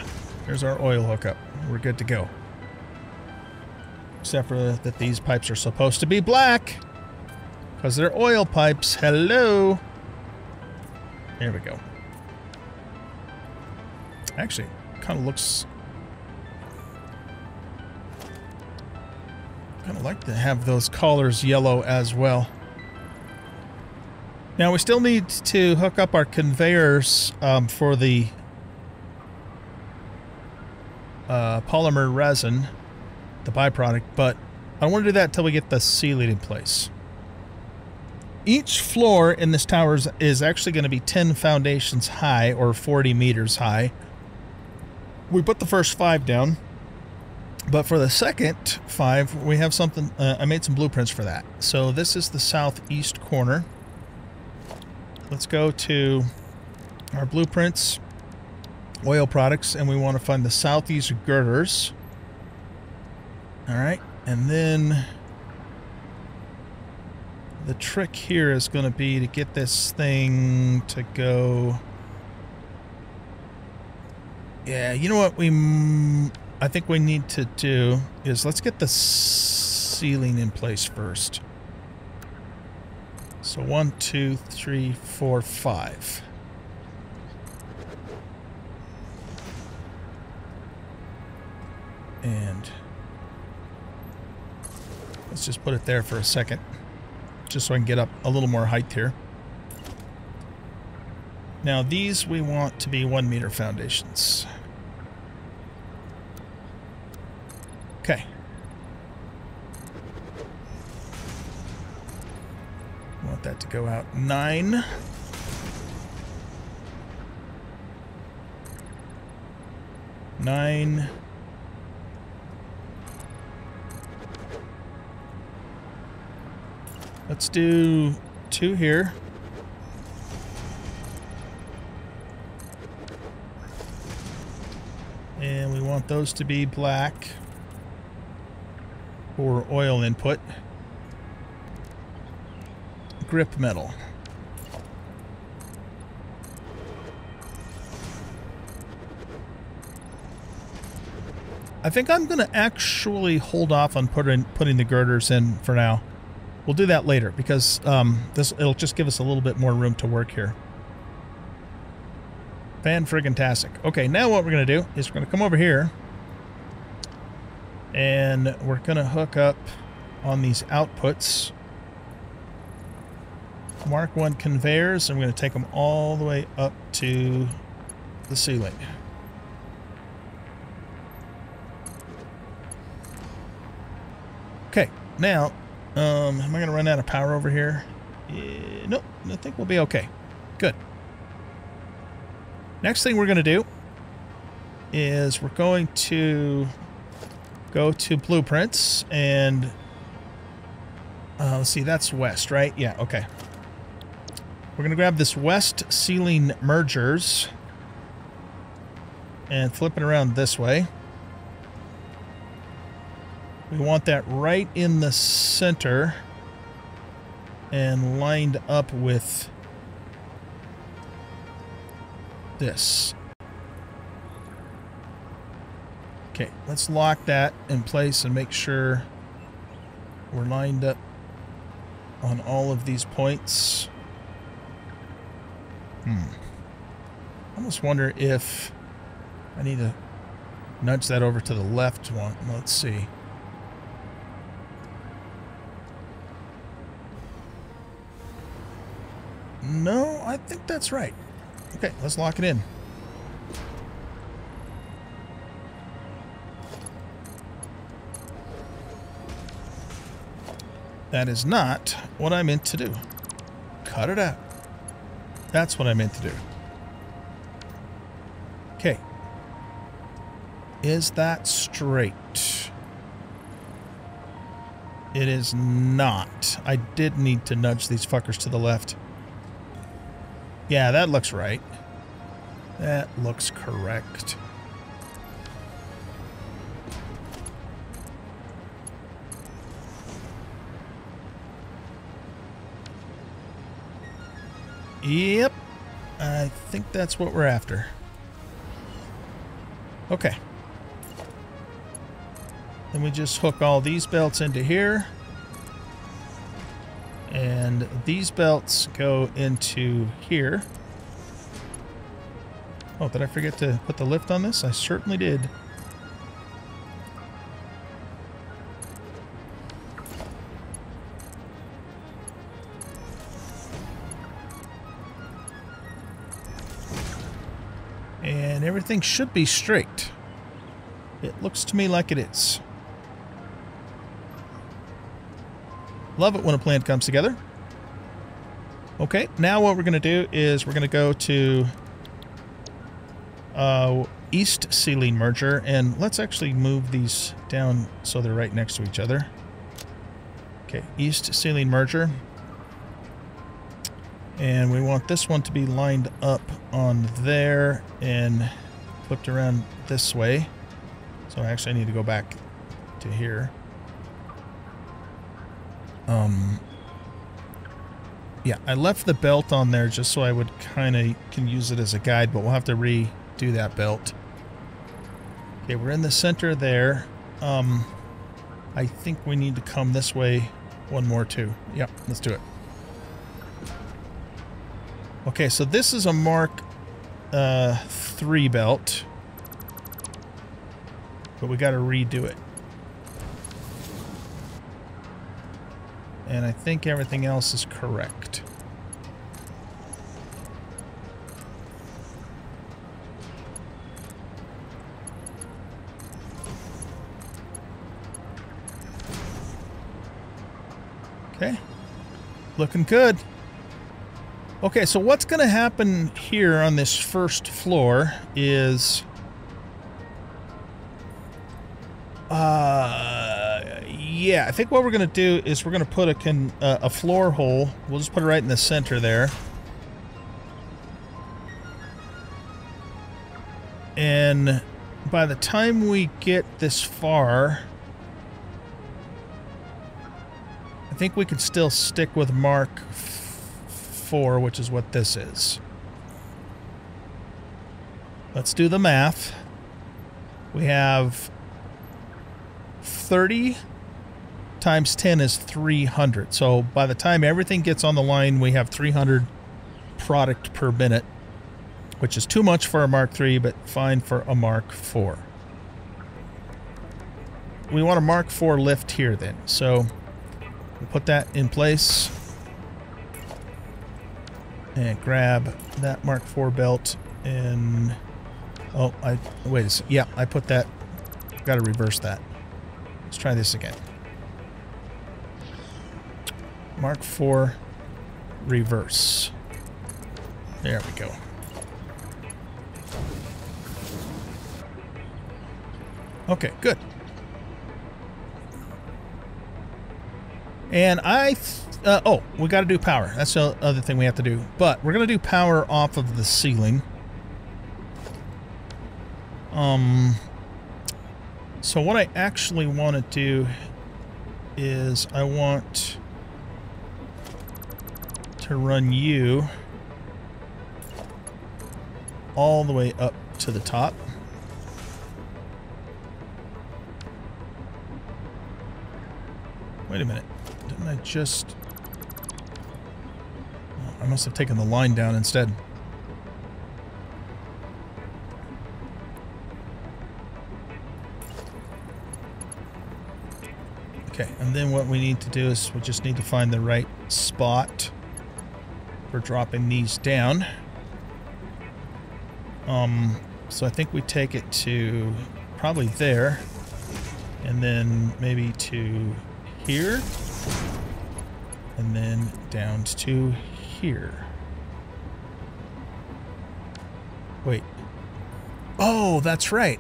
Here's our oil hookup. We're good to go. Except for that these pipes are supposed to be black because they're oil pipes. Hello. There we go. Actually, kind of looks I'd like to have those collars yellow as well. Now we still need to hook up our conveyors um, for the uh, polymer resin, the byproduct, but I don't want to do that until we get the sealant in place. Each floor in this tower is actually going to be ten foundations high, or forty meters high. We put the first five down, but for the second five, we have something. Uh, I made some blueprints for that. So this is the southeast corner. Let's go to our blueprints, oil products, and we want to find the southeast girders. All right, and then the trick here is going to be to get this thing to go. Yeah, you know what we I think we need to do is let's get the ceiling in place first. So one, two, three, four, five. And let's just put it there for a second, just so I can get up a little more height here. Now these we want to be one meter foundations. Okay. Want that to go out nine. Nine. Let's do two here. And we want those to be black for oil input. Grip metal. I think I'm going to actually hold off on putting putting the girders in for now. We'll do that later, because um, this it'll just give us a little bit more room to work here. Fan-friggin-tastic. Okay, now what we're going to do is we're going to come over here, and we're going to hook up on these outputs. Mark one conveyors, and we're going to take them all the way up to the ceiling. Okay, now... Um, am I going to run out of power over here? Yeah, nope, I think we'll be okay. Good. Next thing we're going to do is we're going to go to blueprints and uh, let's see, that's west, right? Yeah, okay. We're going to grab this west ceiling mergers and flip it around this way. We want that right in the center and lined up with this. Okay, let's lock that in place and make sure we're lined up on all of these points. Hmm. I almost wonder if I need to nudge that over to the left one. Let's see. No, I think that's right. Okay, let's lock it in. That is not what I meant to do. Cut it out. That's what I meant to do. Okay. Is that straight? It is not. I did need to nudge these fuckers to the left. Yeah, that looks right. That looks correct. Yep. I think that's what we're after. Okay. Then we just hook all these belts into here. And these belts go into here. Oh, did I forget to put the lift on this? I certainly did. and everything should be straight. It looks to me like it is. Love it when a plan comes together. Okay, now what we're going to do is we're going to go to uh, East Saline Merger, and let's actually move these down so they're right next to each other. Okay, East Saline Merger. And we want this one to be lined up on there and flipped around this way. So actually I need to go back to here. Um, yeah, I left the belt on there just so I would kind of can use it as a guide, but we'll have to redo that belt. Okay, we're in the center there. Um, I think we need to come this way one more too. Yep, let's do it. Okay, so this is a Mark uh, three belt, but we got to redo it. And I think everything else is correct. Okay, looking good. Okay, so what's going to happen here on this first floor is uh, yeah, I think what we're going to do is we're going to put a, con uh, a floor hole. We'll just put it right in the center there. And by the time we get this far, I think we can still stick with Mark four, which is what this is. Let's do the math. We have thirty times ten is three hundred. So by the time everything gets on the line, we have three hundred product per minute, which is too much for a Mark three, but fine for a Mark four. We want a Mark four lift here then. So we'll put that in place. And grab that Mark four belt and... Oh, I... Wait a second. Yeah, I put that... Got to reverse that. Let's try this again. Mark four reverse. There we go. Okay, good. And I... Uh, oh, we got to do power. That's the other thing we have to do. But we're going to do power off of the ceiling. Um, so what I actually want to do is I want to run you all the way up to the top. Wait a minute. Didn't I just... I must have taken the line down instead. Okay, and then what we need to do is we just need to find the right spot for dropping these down. Um, so I think we take it to probably there, and then maybe to here, and then down to here. Here. Wait. Oh, that's right.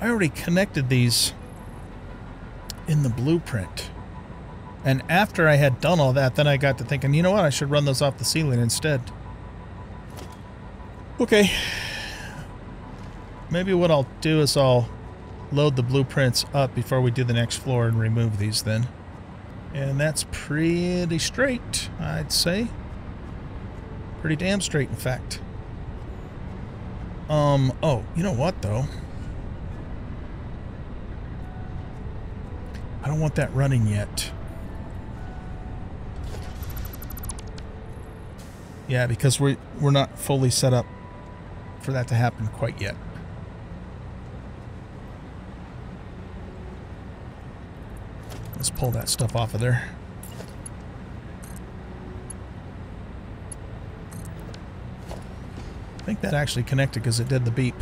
I already connected these in the blueprint. And after I had done all that, then I got to thinking, you know what? I should run those off the ceiling instead. Okay. Maybe what I'll do is I'll load the blueprints up before we do the next floor and remove these then. And that's pretty straight, I'd say. Pretty damn straight, in fact. Um, oh, you know what, though? I don't want that running yet. Yeah, because we're, we're not fully set up for that to happen quite yet. Let's pull that stuff off of there. I think that actually connected because it did the beep.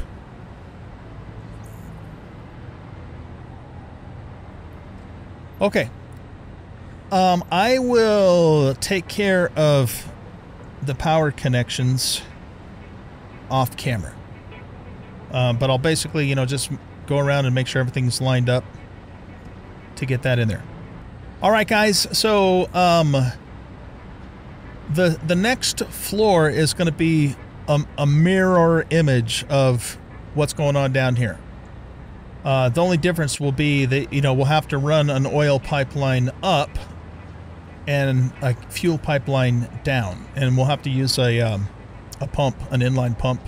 Okay. Um, I will take care of the power connections off camera. Um, but I'll basically, you know, just go around and make sure everything's lined up to get that in there. All right, guys. So um, the the next floor is going to be a, a mirror image of what's going on down here. Uh, the only difference will be that, you know, we'll have to run an oil pipeline up and a fuel pipeline down, and we'll have to use a um, a pump, an inline pump,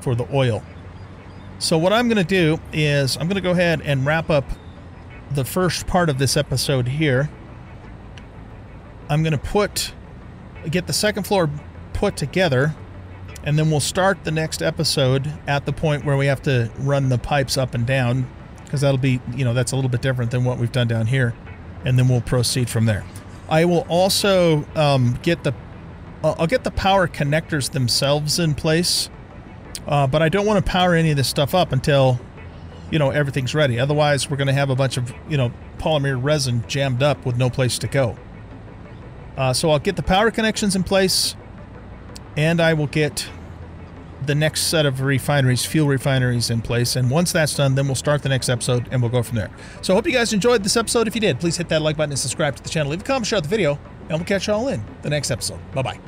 for the oil. So what I'm going to do is I'm going to go ahead and wrap up the first part of this episode here. I'm going to put get the second floor put together, and then we'll start the next episode at the point where we have to run the pipes up and down, because that'll be, you know, that's a little bit different than what we've done down here, and then we'll proceed from there. I will also um, get the uh, I'll get the power connectors themselves in place. Uh, but I don't want to power any of this stuff up until, you know, everything's ready. Otherwise, we're going to have a bunch of, you know, polymer resin jammed up with no place to go. Uh, so I'll get the power connections in place, and I will get the next set of refineries, fuel refineries, in place. And once that's done, then we'll start the next episode, and we'll go from there. So I hope you guys enjoyed this episode. If you did, please hit that like button and subscribe to the channel. Leave a comment, share the video, and we'll catch you all in the next episode. Bye-bye.